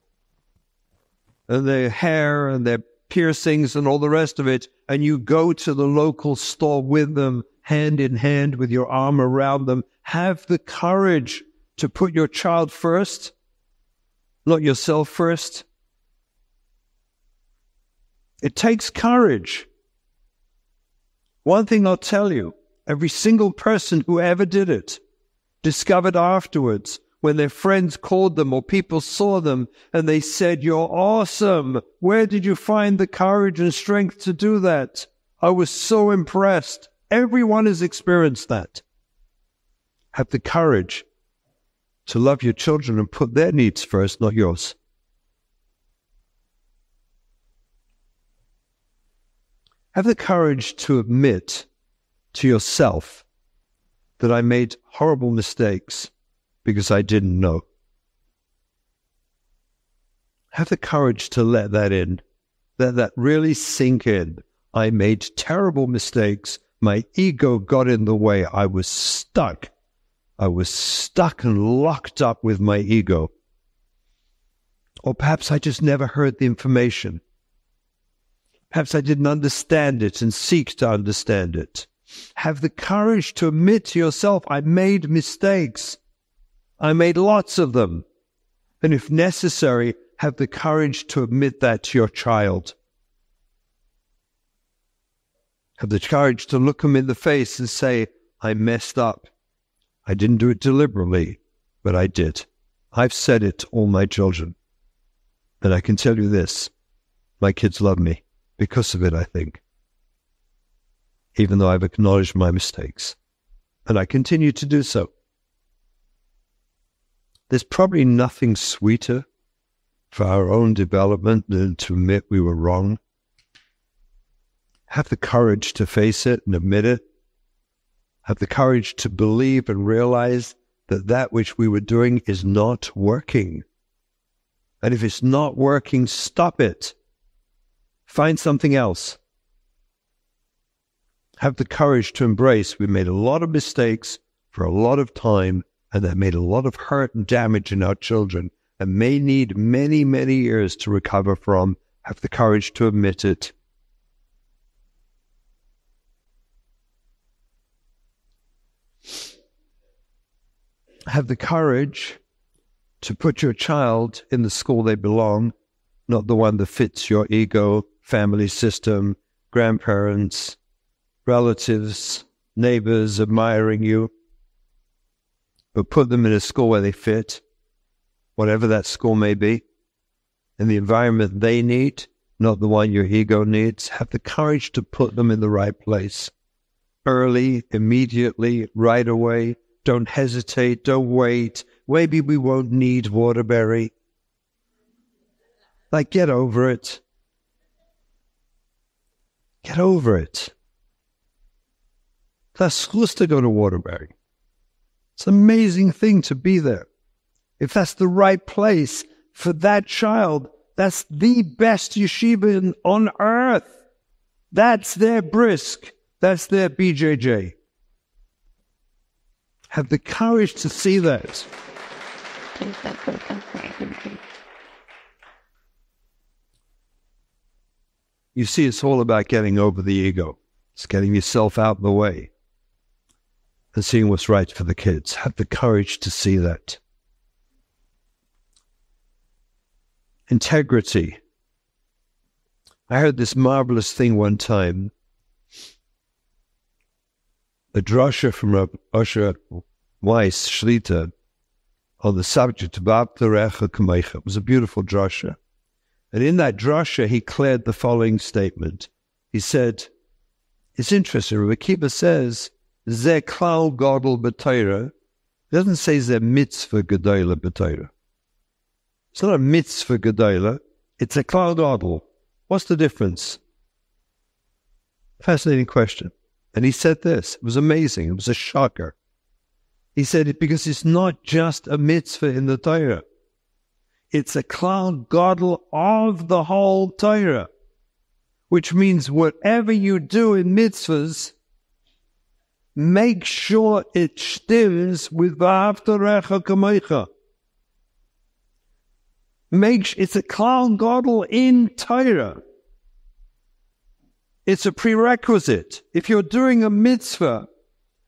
and their hair and their piercings and all the rest of it, and you go to the local store with them, hand in hand, with your arm around them. Have the courage to put your child first, not yourself first. It takes courage. One thing I'll tell you, every single person who ever did it discovered afterwards, when their friends called them or people saw them and they said, "You're awesome. Where did you find the courage and strength to do that? I was so impressed." Everyone has experienced that. Have the courage to love your children and put their needs first, not yours. Have the courage to admit to yourself that I made horrible mistakes because I didn't know. Have the courage to let that in. Let that really sink in. I made terrible mistakes. My ego got in the way. I was stuck. I was stuck and locked up with my ego. Or perhaps I just never heard the information. Perhaps I didn't understand it and seek to understand it. Have the courage to admit to yourself, I made mistakes. I made lots of them. And if necessary, have the courage to admit that to your child. Have the courage to look him in the face and say, I messed up. I didn't do it deliberately, but I did. I've said it to all my children. And I can tell you this, my kids love me. Because of it, I think, even though I've acknowledged my mistakes, and I continue to do so. There's probably nothing sweeter for our own development than to admit we were wrong. Have the courage to face it and admit it. Have the courage to believe and realize that that which we were doing is not working. And if it's not working, stop it. Find something else. Have the courage to embrace. We made a lot of mistakes for a lot of time, and that made a lot of hurt and damage in our children, and may need many, many years to recover from. Have the courage to admit it. Have the courage to put your child in the school they belong, not the one that fits your ego, family system, grandparents, relatives, neighbors admiring you, but put them in a school where they fit, whatever that school may be, in the environment they need, not the one your ego needs. Have the courage to put them in the right place. early, immediately, right away. Don't hesitate. Don't wait. Maybe we won't need Waterbury. Like, get over it. Get over it. They're supposed to go to Waterbury. It's an amazing thing to be there. If that's the right place for that child, that's the best yeshiva on earth. That's their brisk. That's their BJJ. Have the courage to see that. You see, it's all about getting over the ego. It's getting yourself out of the way and seeing what's right for the kids. Have the courage to see that. Integrity. I heard this marvelous thing one time. A drasha from Usher Weiss Shlita on the subject of Abderecha. It was a beautiful drasha. And in that drasha, he cleared the following statement. He said, it's interesting, Rabbi Kiva says, Ze klal gadol b'Torah. He doesn't say Ze mitzvah gedola b'Torah. It's not a mitzvah gedola. It's a klal gadol. What's the difference? Fascinating question. And he said this. It was amazing. It was a shocker. He said it because it's not just a mitzvah in the Torah. It's a klal gadol of the whole Torah, which means whatever you do in mitzvahs, make sure it stems with v'ahavta recha kamocha. It's a klal gadol in Torah. It's a prerequisite. If you're doing a mitzvah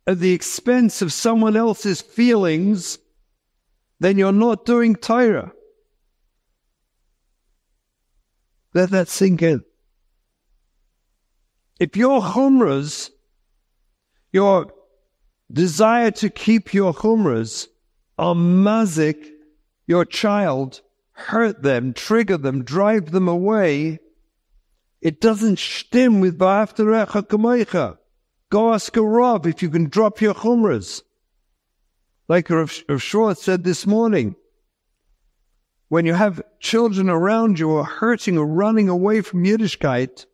at the expense of someone else's feelings, then you're not doing Torah. Let that sink in. If your humras, your desire to keep your humras, are mazik, your child, hurt them, trigger them, drive them away, it doesn't stem with v'ahavta recha kamocha. Go ask a Rav if you can drop your chumras. Like Rav Schwartz said this morning, when you have children around you who are hurting or running away from Yiddishkeit,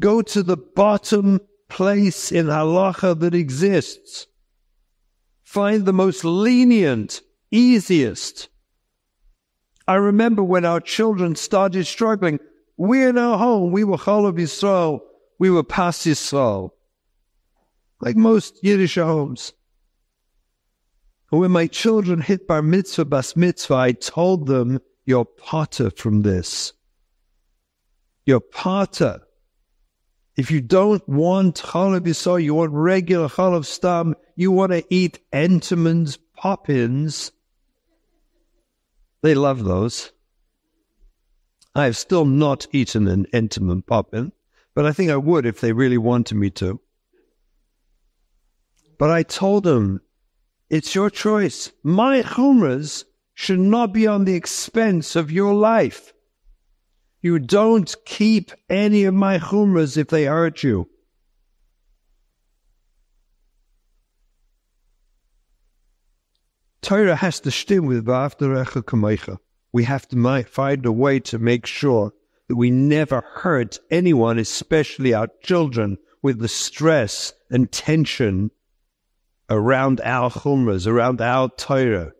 go to the bottom place in halacha that exists. Find the most lenient, easiest. I remember when our children started struggling, we in our home, we were chalav Yisrael, we were pas Yisrael, like most Yiddish homes. And when my children hit bar mitzvah, bas mitzvah, I told them, you're pater from this. You're pater. If you don't want chalav Yisrael, you want regular chalav stam, you want to eat Entenmann's poppins. They love those. I have still not eaten an Entenmann poppin, but I think I would if they really wanted me to. But I told them, it's your choice. My chumras should not be on the expense of your life. You don't keep any of my chumras if they hurt you. Torah has to stem with v'ahavta recha kamocha. We have to find a way to make sure that we never hurt anyone, especially our children, with the stress and tension around our chumras, around our Torah.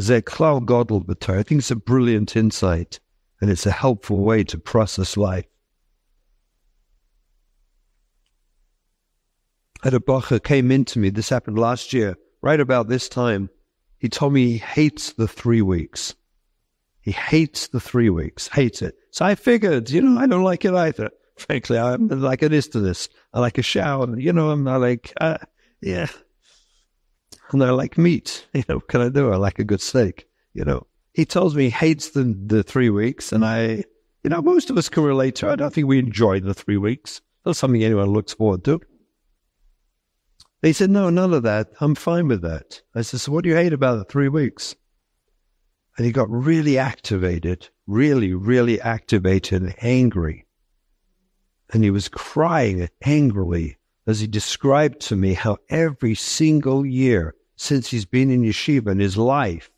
Ze klal gadol b'Torah. I think it's a brilliant insight, and it's a helpful way to process life. Had a bacha came into me, this happened last year, right about this time. He told me he hates the 3 weeks. He hates the 3 weeks, hates it. So I figured, I don't like it either. Frankly, I'm like an istinus. I like a shower, I'm not like, yeah. And I like meat, what can I do? I like a good steak, He tells me he hates the 3 weeks, and I, most of us can relate to it. I don't think we enjoy the 3 weeks. That's something anyone looks forward to. They said, no, none of that. I'm fine with that. I said, so what do you hate about the 3 weeks? And he got really activated, really, really activated and angry. and he was crying angrily as he described to me how every single year since he's been in yeshiva in his life,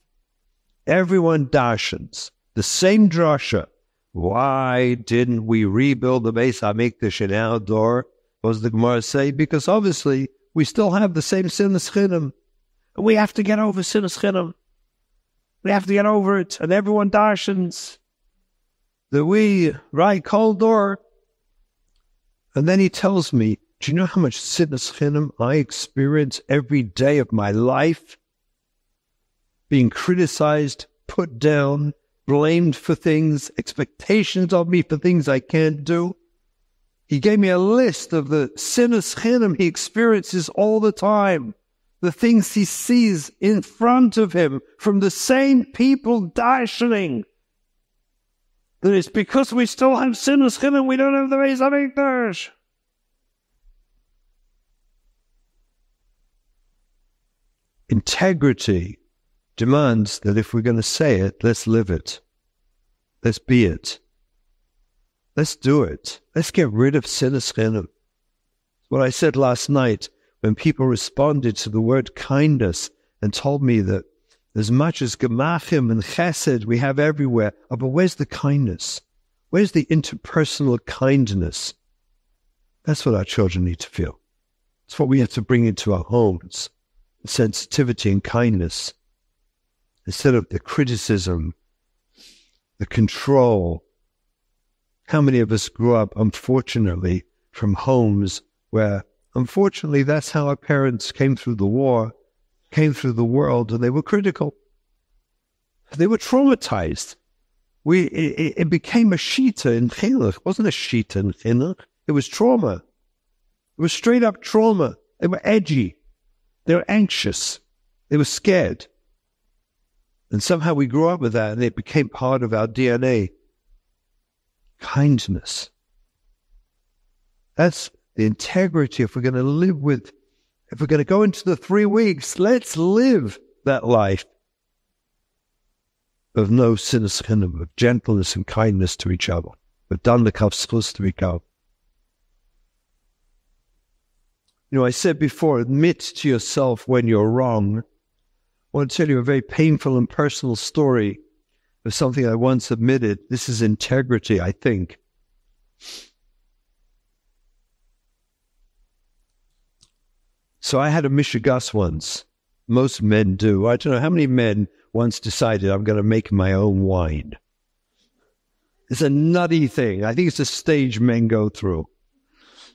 everyone darshans the same drasha. Why didn't we rebuild the Beis HaMikdash in our door? Was the Gemara say? Because obviously we still have the same sinas chinam, and we have to get over sinas chinam. We have to get over it, and everyone darshans that we write kol dor. And then he tells me, do you know how much sinas chinam I experience every day of my life? Being criticized, put down, blamed for things, expectations of me for things I can't do. He gave me a list of the sinas chinam he experiences all the time, the things he sees in front of him from the same people darshaning. That it's because we still have sinas chinam, we don't have the Beis HaMikdash. Integrity demands that if we're going to say it, let's live it. Let's be it. Let's do it. Let's get rid of sinas chinam. What I said last night when people responded to the word kindness and told me that as much as gemachim and chesed we have everywhere, oh, but where's the kindness? Where's the interpersonal kindness? That's what our children need to feel. It's what we have to bring into our homes, the sensitivity and kindness, instead of the criticism, the control. How many of us grew up, unfortunately, from homes where, unfortunately, that's how our parents came through the war, came through the world, and they were critical. They were traumatized. It became a shita in chinuch. It wasn't a shita in chinuch. It was trauma. It was straight-up trauma. They were edgy. They were anxious. They were scared. And somehow we grew up with that, and it became part of our DNA. Kindness. That's the integrity. If we're going to live with, if we're going to go into the 3 weeks, let's live that life of no sinas chinam, of gentleness and kindness to each other, of dan lekav zchus to lekav. You know, I said before, admit to yourself when you're wrong. I want to tell you a very painful and personal story of something I once admitted. This is integrity, I think. So I had a mishigas once. Most men do. I don't know how many men once decided I'm going to make my own wine. It's a nutty thing. I think it's a stage men go through.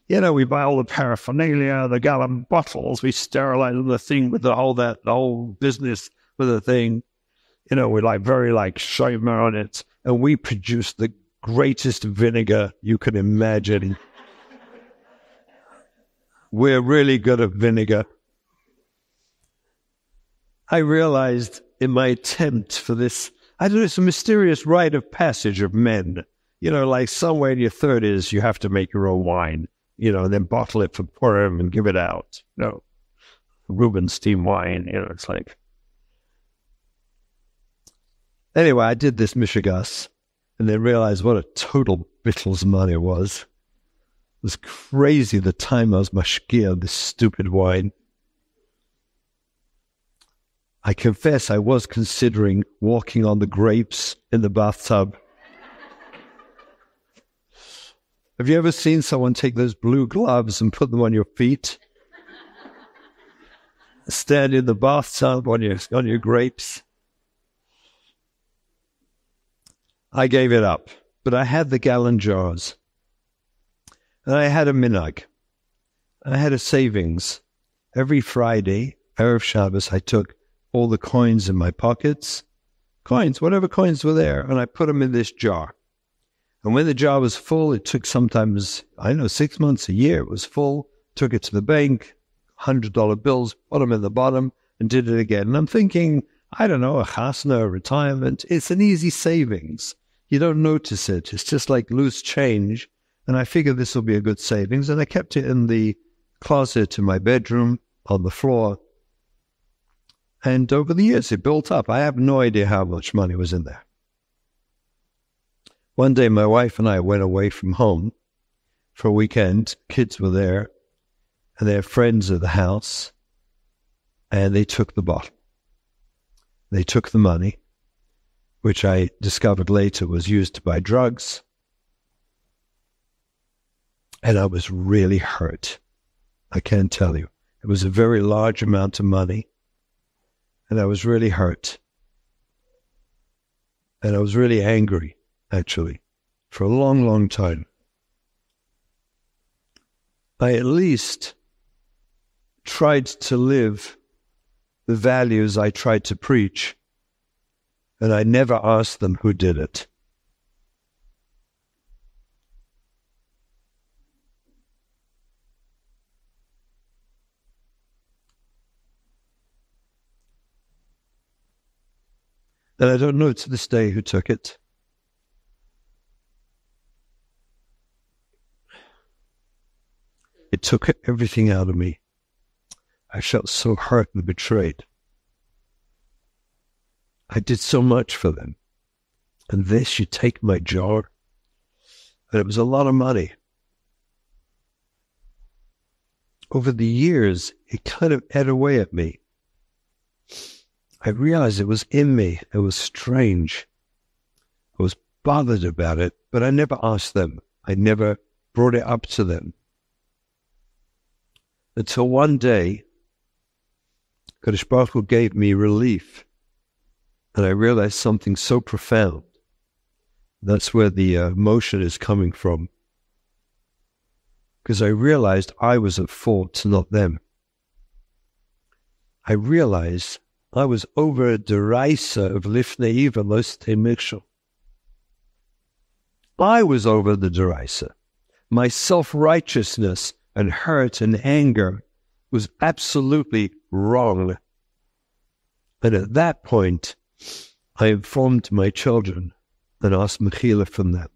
You know, we buy all the paraphernalia, the gallon bottles, we sterilize the thing with the whole business with the thing. You know, we're like very like shomer on it, and we produce the greatest vinegar you can imagine. We're really good at vinegar. I realized in my attempt for this, I don't know, it's a mysterious rite of passage of men. You know, like somewhere in your 30s, you have to make your own wine, you know, and then bottle it for Purim and give it out. You know, Rubenstein wine, you know, it's like. Anyway, I did this mishigas, and then realized what a total bittelzman it was. It was crazy the time I was mashkia on this stupid wine. I confess I was considering walking on the grapes in the bathtub. Have you ever seen someone take those blue gloves and put them on your feet? Stand in the bathtub on your grapes. I gave it up, but I had the gallon jars, and I had a minhag. I had a savings. Every Friday, Erev Shabbos, I took all the coins in my pockets, coins, whatever coins were there, and I put them in this jar. And when the jar was full, it took sometimes, I don't know, 6 months, a year, it was full, took it to the bank, $100 bills, put them in the bottom, and did it again. And I'm thinking, I don't know, a chasna, a retirement, it's an easy savings. You don't notice it. It's just like loose change. And I figured this will be a good savings. And I kept it in the closet in my bedroom on the floor. And over the years, it built up. I have no idea how much money was in there. One day, my wife and I went away from home. for a weekend. Kids were there, and their friends at the house, and they took the bottle. They took the money, which I discovered later was used to buy drugs. And I was really hurt. I can't tell you. It was a very large amount of money, and I was really hurt. And I was really angry, actually, for a long, long time. I at least tried to live the values I tried to preach, and I never asked them who did it. And I don't know to this day who took it. It took everything out of me. I felt so hurt and betrayed. I did so much for them. And this, you take my jar. And it was a lot of money. Over the years, it kind of ate away at me. I realized it was in me. It was strange. I was bothered about it, but I never asked them. I never brought it up to them. Until one day, Kodesh Baruch Hu gave me relief, and I realized something so profound. That's where the emotion is coming from. Because I realized I was at fault, not them. I realized I was over a derisa of lifnei veloste mikshel. I was over the derisa. My self-righteousness and hurt and anger was absolutely wrong. And at that point, I informed my children and asked Michela from them,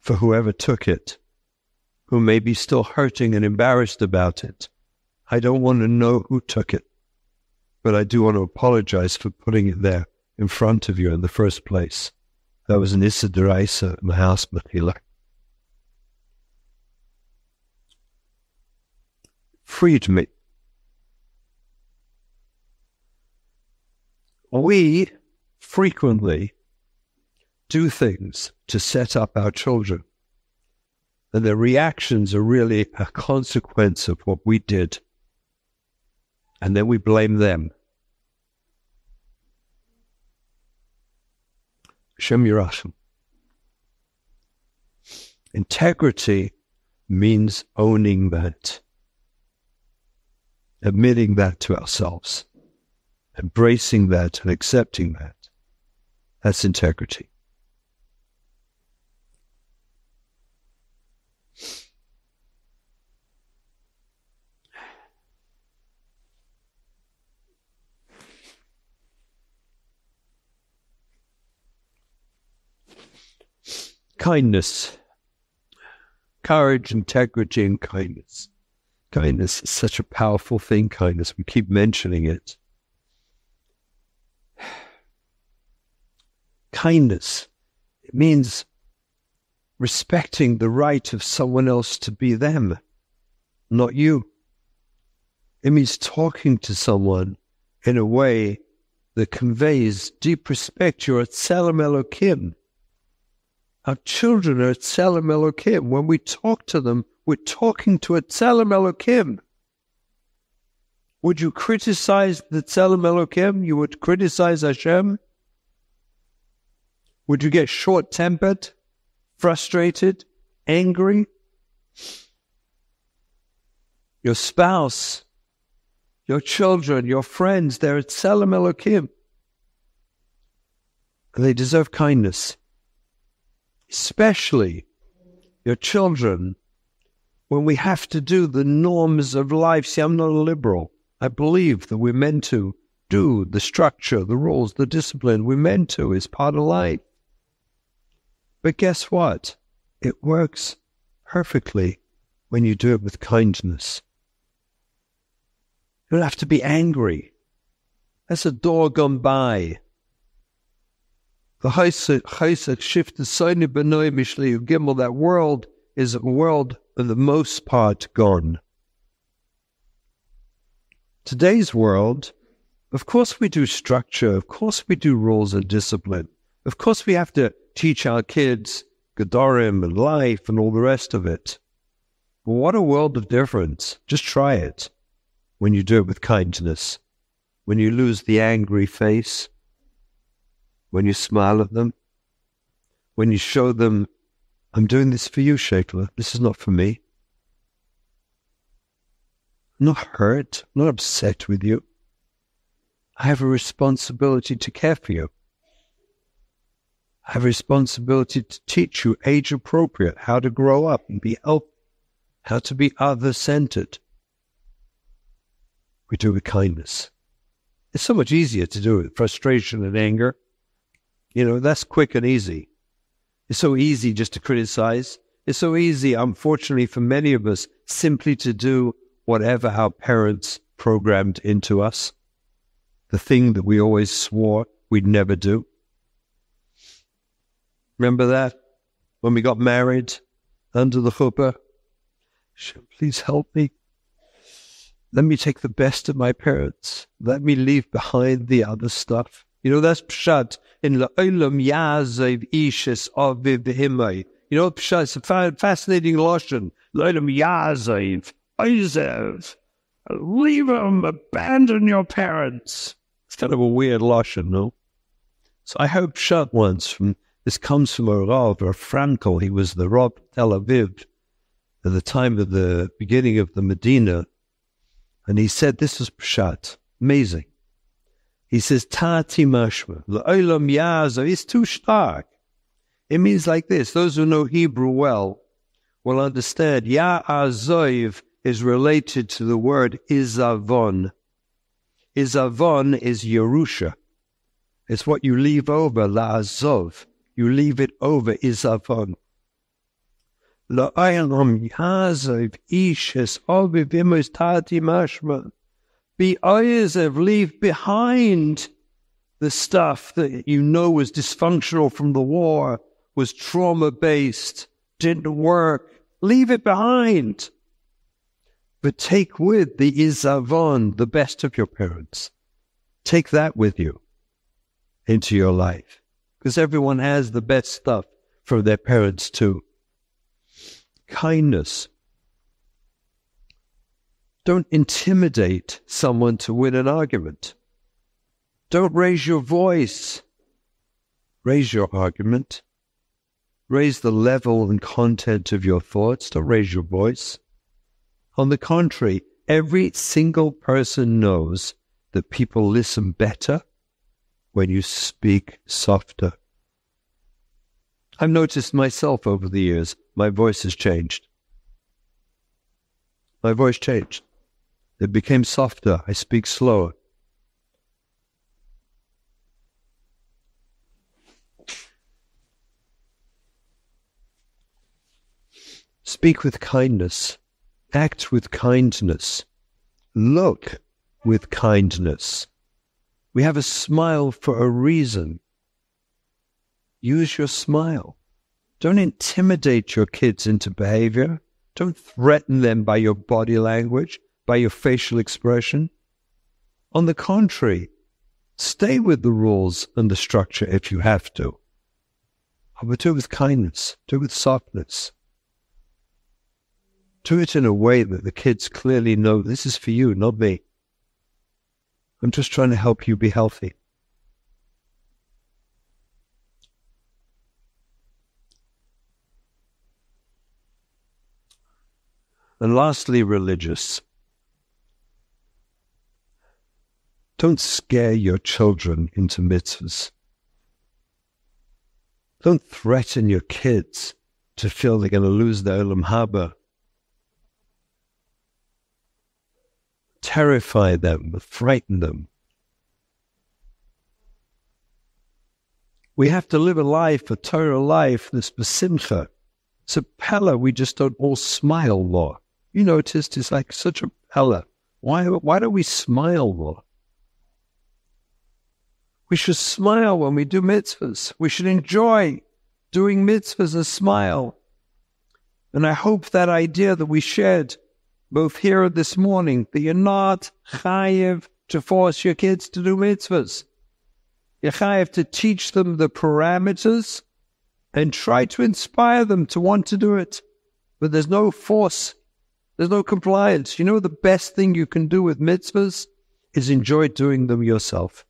for whoever took it, who may be still hurting and embarrassed about it. I don't want to know who took it, but I do want to apologize for putting it there in front of you in the first place. That was an Issa Deraisa at my house, Michela. Freed me. We frequently do things to set up our children, and their reactions are really a consequence of what we did. And then we blame them. Shem Yerashim. Integrity means owning that, admitting that to ourselves, embracing that and accepting that. That's integrity. Kindness, courage, integrity, and kindness. Kindness is such a powerful thing, kindness. We keep mentioning it. Kindness, it means respecting the right of someone else to be them, not you. It means talking to someone in a way that conveys deep respect. You're Tselem Elokim. Our children are Tselem Elokim. When we talk to them, we're talking to a Tselem Elokim. Would you criticize the Tselem Elokim? You would criticize Hashem? Would you get short-tempered, frustrated, angry? Your spouse, your children, your friends, they're Tselem Elokim. And they deserve kindness. Especially your children, when we have to do the norms of life. See, I'm not a liberal. I believe that we're meant to do the structure, the rules, the discipline. We're meant to. It's part of life. But guess what? It works perfectly when you do it with kindness. You don't have to be angry. That's a door gone by. The Chaysak Shift, the Soni Benoim Mishli Gimel, that world is a world for the most part, gone. Today's world, of course we do structure, of course we do rules and discipline, of course we have to teach our kids Gedalim and life and all the rest of it. But what a world of difference. Just try it when you do it with kindness, when you lose the angry face, when you smile at them, when you show them, I'm doing this for you, Shekhla. This is not for me. I'm not hurt. I'm not upset with you. I have a responsibility to care for you. I have a responsibility to teach you, age appropriate, how to grow up and be helpful, how to be other-centered. We do it with kindness. It's so much easier to do it with frustration and anger. You know, that's quick and easy. It's so easy just to criticize. It's so easy, unfortunately, for many of us, simply to do whatever our parents programmed into us. The thing that we always swore we'd never do. Remember that? When we got married, under the chuppah, please help me. Let me take the best of my parents. Let me leave behind the other stuff. You know, that's pshat. In la'olam ya'azev ishes aviv behimai. You know, pshat, it's a fascinating lashon. La'olam ya'azev, oizev. Leave them, abandon your parents. It's kind of a weird lashon, no? So I heard pshat once from, this comes from a Rav, or Frankel. He was the Rav Tel Aviv at the time of the beginning of the Medina. And he said, this is pshat. Amazing. He says, Ta'ati mashma. L'olam ya'azev. It's too stark. It means like this. Those who know Hebrew well will understand. Ya'azev is related to the word izavon. Izavon is Yerusha. It's what you leave over, la'azov. You leave it over, izavon. L'olam ya'azev ishes aviv imos ta'ati mashma. Be oizev, leave behind the stuff that you know was dysfunctional from the war, was trauma-based, didn't work. Leave it behind. But take with the izavon, the best of your parents. Take that with you into your life. Because everyone has the best stuff from their parents too. Kindness. Don't intimidate someone to win an argument. Don't raise your voice. Raise your argument. Raise the level and content of your thoughts. Don't raise your voice. On the contrary, every single person knows that people listen better when you speak softer. I've noticed myself over the years, my voice has changed. My voice changed. It became softer. I speak slower. Speak with kindness. Act with kindness. Look with kindness. We have a smile for a reason. Use your smile. Don't intimidate your kids into behavior. Don't threaten them by your body language, by your facial expression. On the contrary, stay with the rules and the structure if you have to. But do it with kindness, do it with softness. Do it in a way that the kids clearly know, this is for you, not me. I'm just trying to help you be healthy. And lastly, religious. Don't scare your children into mitzvahs. Don't threaten your kids to feel they're going to lose their olam haba. Terrify them, frighten them. We have to live a life, a Torah life, this besimcha. It's a pella, we just don't all smile more. You noticed it's like such a pella. Why don't we smile more? We should smile when we do mitzvahs. We should enjoy doing mitzvahs and smile. And I hope that idea that we shared both here this morning, that you're not chayev to force your kids to do mitzvahs. You're chayev to teach them the parameters and try to inspire them to want to do it. But there's no force. There's no compliance. You know, the best thing you can do with mitzvahs is enjoy doing them yourself.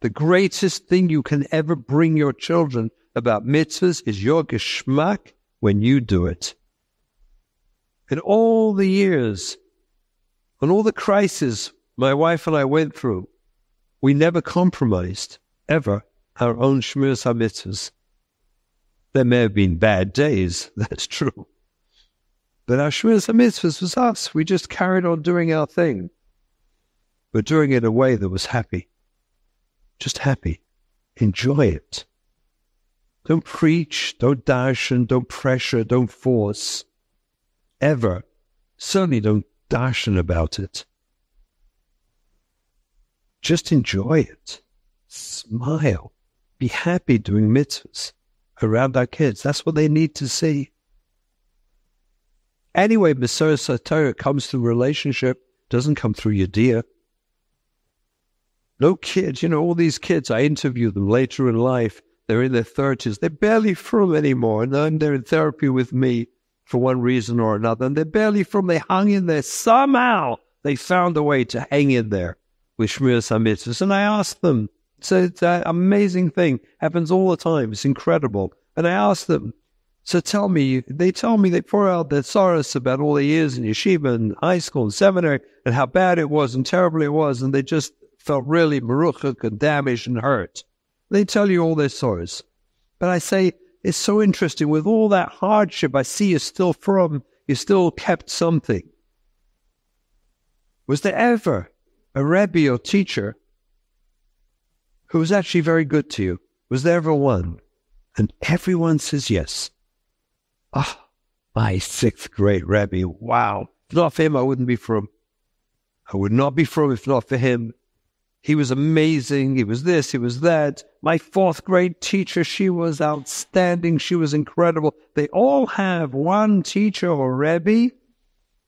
The greatest thing you can ever bring your children about mitzvahs is your geschmack when you do it. In all the years, and all the crises my wife and I went through, we never compromised, ever, our own shmiras ha-mitzvahs. There may have been bad days, that's true. But our shmiras ha-mitzvahs was us. We just carried on doing our thing, but doing it in a way that was happy. Just happy. Enjoy it. Don't preach, don't darshan, don't pressure, don't force. Ever. Certainly don't darshan about it. Just enjoy it. Smile. Be happy doing mitzvahs around our kids. That's what they need to see. Anyway, Mesiras HaTorah comes through relationship, doesn't come through Yediah. No kids, you know, all these kids, I interview them later in life. They're in their 30s. They're barely from anymore. And then they're in therapy with me for one reason or another. And they're barely from. They hung in there. Somehow they found a way to hang in there with Shmiras HaMitzvahs. And I asked them. So it's an amazing thing. Happens all the time. It's incredible. And I asked them, so tell me, they tell me they pour out their sorrows about all the years in yeshiva and high school and seminary and how bad it was and terrible it was. And they just felt really meruchak and damaged and hurt. They tell you all their sorrows. But I say, it's so interesting. With all that hardship, I see you're still from, you still kept something. Was there ever a Rebbe or teacher who was actually very good to you? Was there ever one? And everyone says yes. Ah, oh, my sixth grade Rebbe. Wow. If not for him, I wouldn't be from. I would not be from if not for him. He was amazing. He was this, he was that. My fourth grade teacher, she was outstanding. She was incredible. They all have one teacher or Rebbe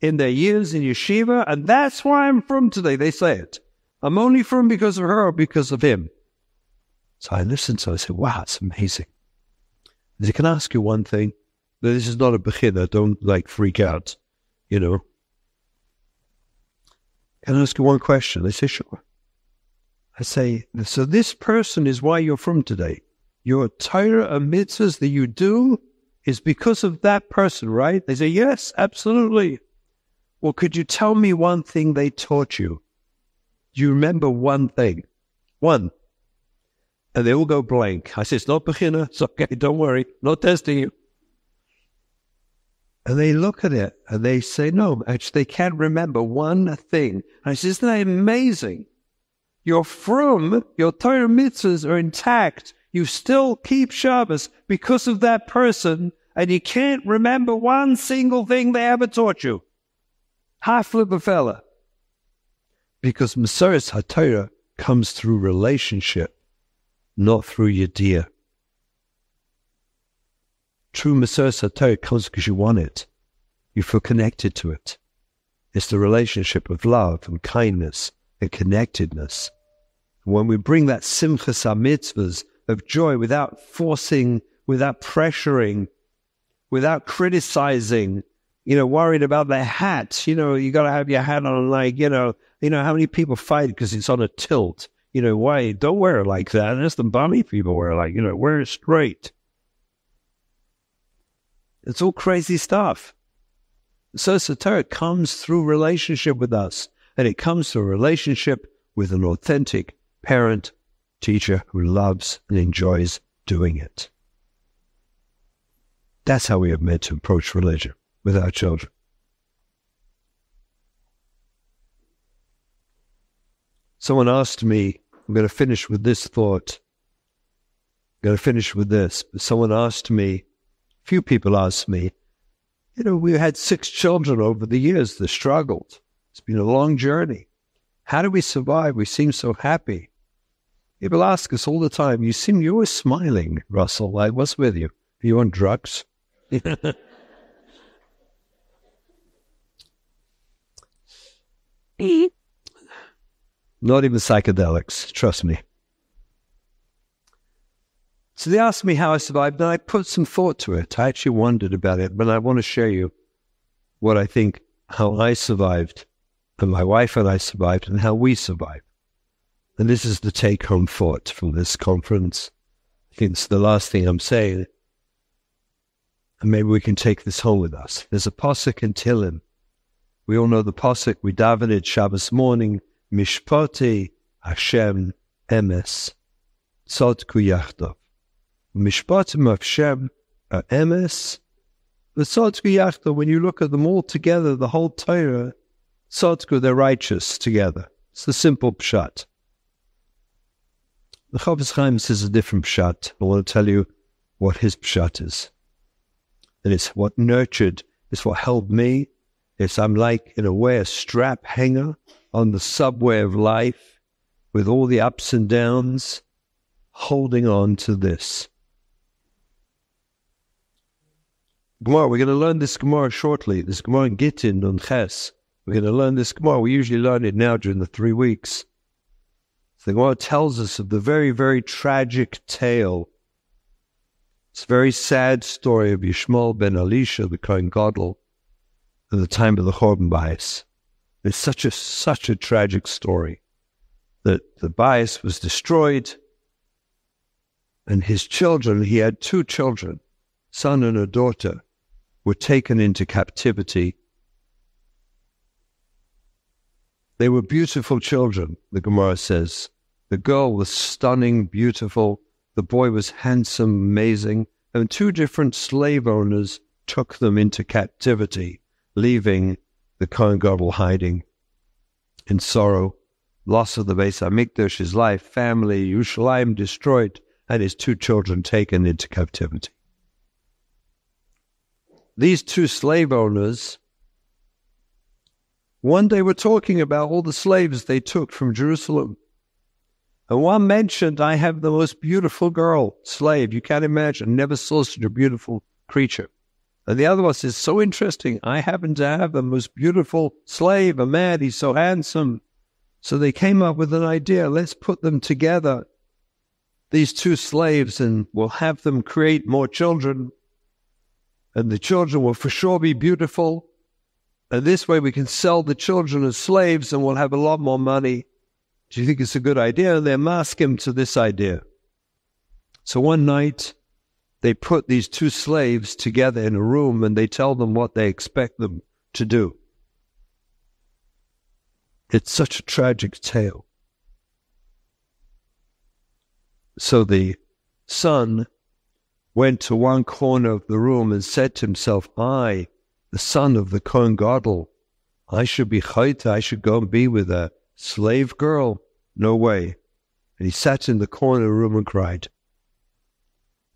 in their years in yeshiva, and that's why I'm from today. They say it. I'm only from because of her or because of him. So I listened, so I said, wow, it's amazing. They can ask you one thing. This is not a beginner. Don't, freak out, you know. Can I ask you one question? They say, sure. I say, so this person is why you're from today. Your Torah and mitzvahs that you do is because of that person, right? They say, yes, absolutely. Well, could you tell me one thing they taught you? Do you remember one thing? One. And they all go blank. I say, it's not beginner. It's okay. Don't worry. Not testing you. And they look at it and they say, no, actually, they can't remember one thing. And I say, isn't that amazing? You're from, your Torah mitzvahs are intact. You still keep Shabbos because of that person, and you can't remember one single thing they ever taught you. Hafle b'fella. Because Mesiras HaTorah comes through relationship, not through Yediah. True Mesiras HaTorah comes because you want it. You feel connected to it. It's the relationship of love and kindness and connectedness. When we bring that simchas ha-mitzvahs of joy without forcing, without pressuring, without criticizing, you know, worried about their hat, you know, you got to have your hat on, you know, how many people fight because it's on a tilt, you know, why, don't wear it like that, that's the bummy people wear it like, you know, wear it straight. It's all crazy stuff. So Satara comes through relationship with us. And it comes to a relationship with an authentic parent, teacher who loves and enjoys doing it. That's how we have meant to approach religion with our children. Someone asked me, I'm going to finish with this thought. I'm going to finish with this. But someone asked me, a few people asked me, you know, we had 6 children over the years that struggled. It's been a long journey. How do we survive? We seem so happy. People ask us all the time, you're always smiling, Russell. What's with you? Are you on drugs? Not even psychedelics, trust me. So they asked me how I survived, but I put some thought to it. I actually wondered about it, but I want to show you what I think, how I survived, and my wife and I survived, and how we survived. And this is the take-home thought from this conference. I think it's the last thing I'm saying. And maybe we can take this home with us. There's a pasuk in Tehillim. We all know the pasuk. We daven it Shabbos morning. Mishpoti Hashem emes tzodku yachdav. Mishpatim of Shem are emes. The tzodku yachdav, when you look at them all together, the whole Torah, tzodku, they're righteous together. It's the simple pshat. The Chafetz Chaim says a different pshat. I want to tell you what his pshat is. And it's what nurtured, it's what held me. It's I'm like, in a way, a strap hanger on the subway of life with all the ups and downs, holding on to this. Gemara, we're going to learn this Gemara shortly. This Gemara in Gittin on Ches. We're going to learn this Gemara. We usually learn it now during the 3 weeks. So the Gemara tells us of the very, very tragic tale. It's a very sad story of Ishmael ben Alisha, the Kohen Gadol, at the time of the Churban Bayis. It's such a tragic story that the Bayis was destroyed, and his children, he had 2 children, son and a daughter, were taken into captivity. They were beautiful children, the Gemara says. The girl was stunning, beautiful. The boy was handsome, amazing. And 2 different slave owners took them into captivity, leaving the Kohen Gadol hiding in sorrow. Loss of the Beis HaMikdash, his life, family, Yerushalayim destroyed, and his 2 children taken into captivity. These 2 slave owners, one day were talking about all the slaves they took from Jerusalem. And one mentioned, I have the most beautiful girl, slave. You can't imagine, never saw such a beautiful creature. And the other one says, so interesting. I happen to have the most beautiful slave, a man, he's so handsome. So they came up with an idea, let's put them together, these 2 slaves, and we'll have them create more children. And the children will for sure be beautiful. And this way we can sell the children as slaves and we'll have a lot more money. Do you think it's a good idea? And they mask him to this idea. So one night, they put these 2 slaves together in a room and they tell them what they expect them to do. It's such a tragic tale. So the son went to one corner of the room and said to himself, I, the son of the Kohen Gadol, I should be chayta, I should go and be with a slave girl. No way. And he sat in the corner of the room and cried.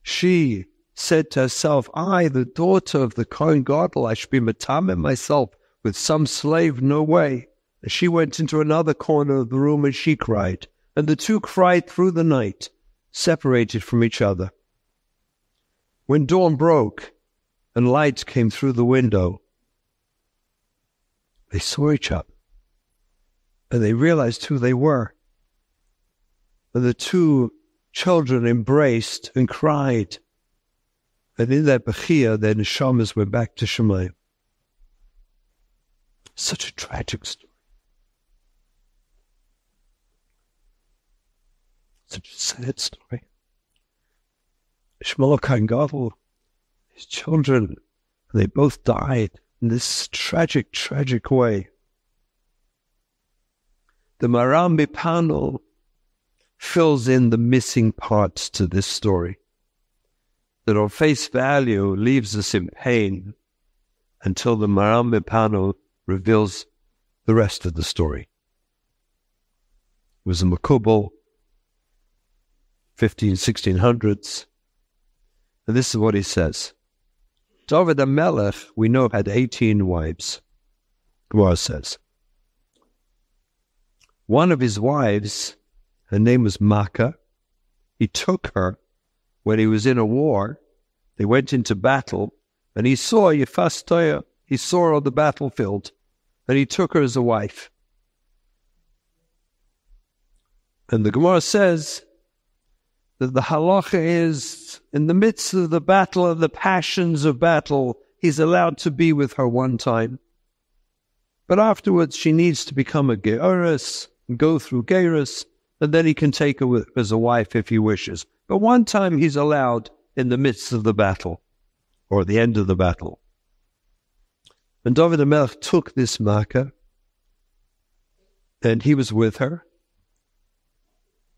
She said to herself, I, the daughter of the Kohen Gadol, I should be metamim myself with some slave. No way. And she went into another corner of the room and she cried. And the 2 cried through the night, separated from each other. When dawn broke and light came through the window, they saw each other. And they realized who they were. And the 2 children embraced and cried. And in that bechiyah, their neshamas went back to Shemayim. Such a tragic story. Such a sad story. Shmuel Kohen Gadol, his children, they both died in this tragic, tragic way. The Maharam Bipano fills in the missing parts to this story that on face value leaves us in pain until the Maharam Bipano reveals the rest of the story. It was a Makubal, 1600s, and this is what he says. Dovid HaMelech, we know, had 18 wives, Gemara says. One of his wives, her name was Makkah. He took her when he was in a war. They went into battle, and he saw Yefastaya. He saw her on the battlefield, and he took her as a wife. And the Gemara says that the halacha is, in the midst of the battle, of the passions of battle, he's allowed to be with her one time. But afterwards, she needs to become a geirus, go through geirus, and then he can take her as a wife if he wishes. But one time he's allowed in the midst of the battle, or the end of the battle. And Dovid HaMelech took this Makkah, and he was with her,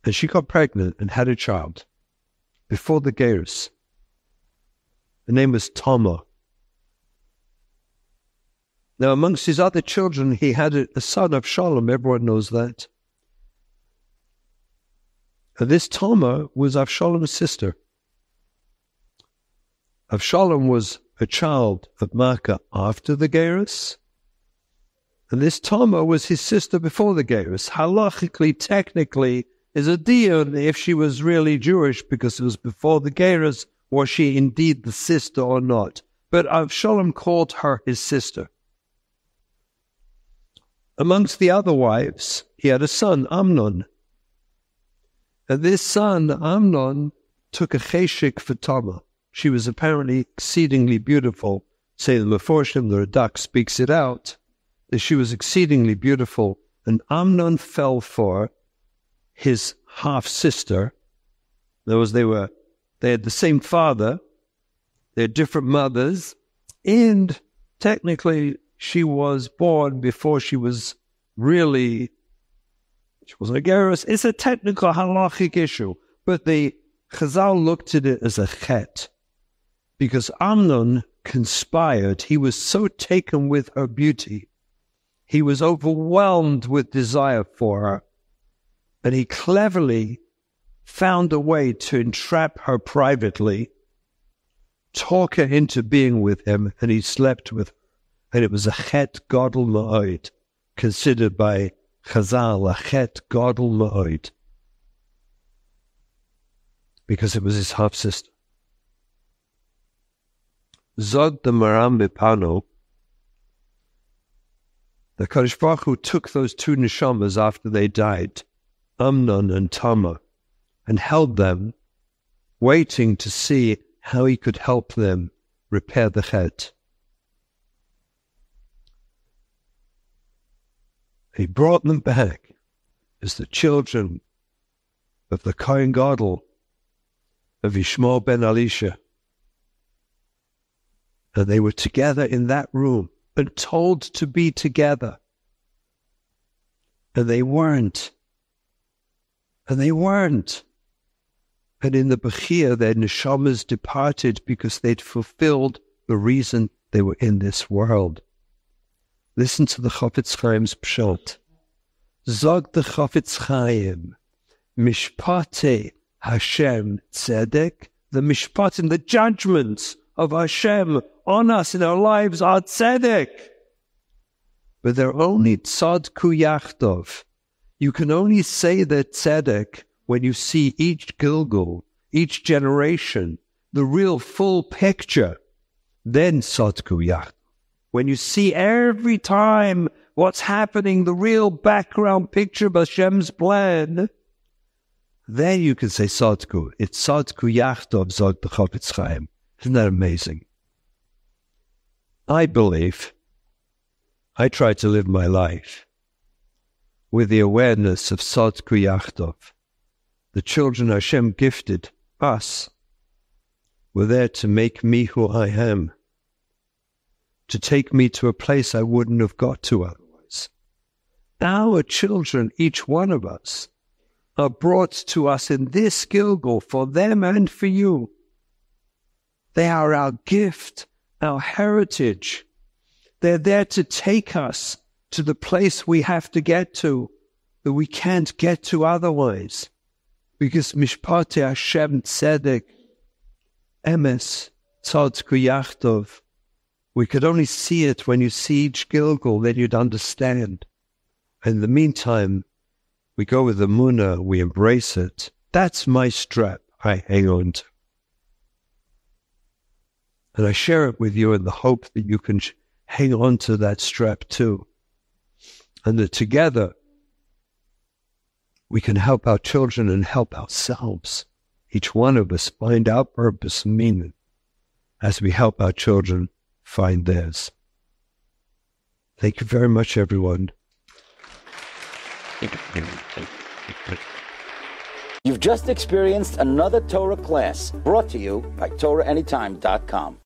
and she got pregnant and had a child before the geirus. The name was Toma. Now, amongst his other children, he had a son, Avshalom. Everyone knows that. And this Toma was Avshalom's sister. Avshalom was a child of Makkah after the geirus, and this Toma was his sister before the geirus. Halachically, technically, is a dion if she was really Jewish because it was before the geirus, was she indeed the sister or not? But Avshalom called her his sister. Amongst the other wives, he had a son, Amnon. And this son, Amnon, took a cheshik for Toma. She was apparently exceedingly beautiful. Say the Meforshim, the Radak speaks it out, that she was exceedingly beautiful. And Amnon fell for his half-sister. In other words, they had the same father, they had different mothers, and technically she was born before she was really, she wasn't a geirus. It's a technical halachic issue, but the Chazal looked at it as a chet, because Amnon conspired. He was so taken with her beauty, he was overwhelmed with desire for her, and he cleverly found a way to entrap her privately, talk her into being with him, and he slept with her. And it was a chet gadol ma'od, considered by Chazal, a chet gadol ma'od, because it was his half-sister. Zod the Maram Bipano, the Kodesh Baruch Hu took those two neshamas after they died, Amnon and Tama, and held them, waiting to see how he could help them repair the chet. He brought them back as the children of the Kohen Gadol, of Ishmael ben Alisha. And they were together in that room and told to be together. And they weren't. And they weren't. And in the Bechir, their neshamas departed because they'd fulfilled the reason they were in this world. Listen to the Chafetz Chaim's pshot. Zog the Chafetz Chaim, Mishpate Hashem Tzedek, the Mishpatim, the judgments of Hashem on us in our lives are Tzedek. But they're only Tzadku Yachtov. You can only say they're Tzedek when you see each Gilgul, each generation, the real full picture. Then Tzadku Yachtov. When you see every time what's happening, the real background picture of Hashem's plan, then you can say Sadku. It's Sadku Yachtov Zod the Chafetz Chaim. Isn't that amazing? I believe I try to live my life with the awareness of Sadku Yachtov. The children Hashem gifted us were there to make me who I am, to take me to a place I wouldn't have got to otherwise. Our children, each one of us, are brought to us in this Gilgal for them and for you. They are our gift, our heritage. They're there to take us to the place we have to get to, that we can't get to otherwise. Because Mishpate Hashem Tzedek, Emes, Tzadku Yachtov, we could only see it when you see each Gilgal, then you'd understand. In the meantime, we go with the Munah, we embrace it. That's my strap I hang on to. And I share it with you in the hope that you can hang on to that strap too. And that together, we can help our children and help ourselves. Each one of us find our purpose and meaning as we help our children find theirs. Thank you very much, everyone. You've just experienced another Torah class brought to you by TorahAnytime.com.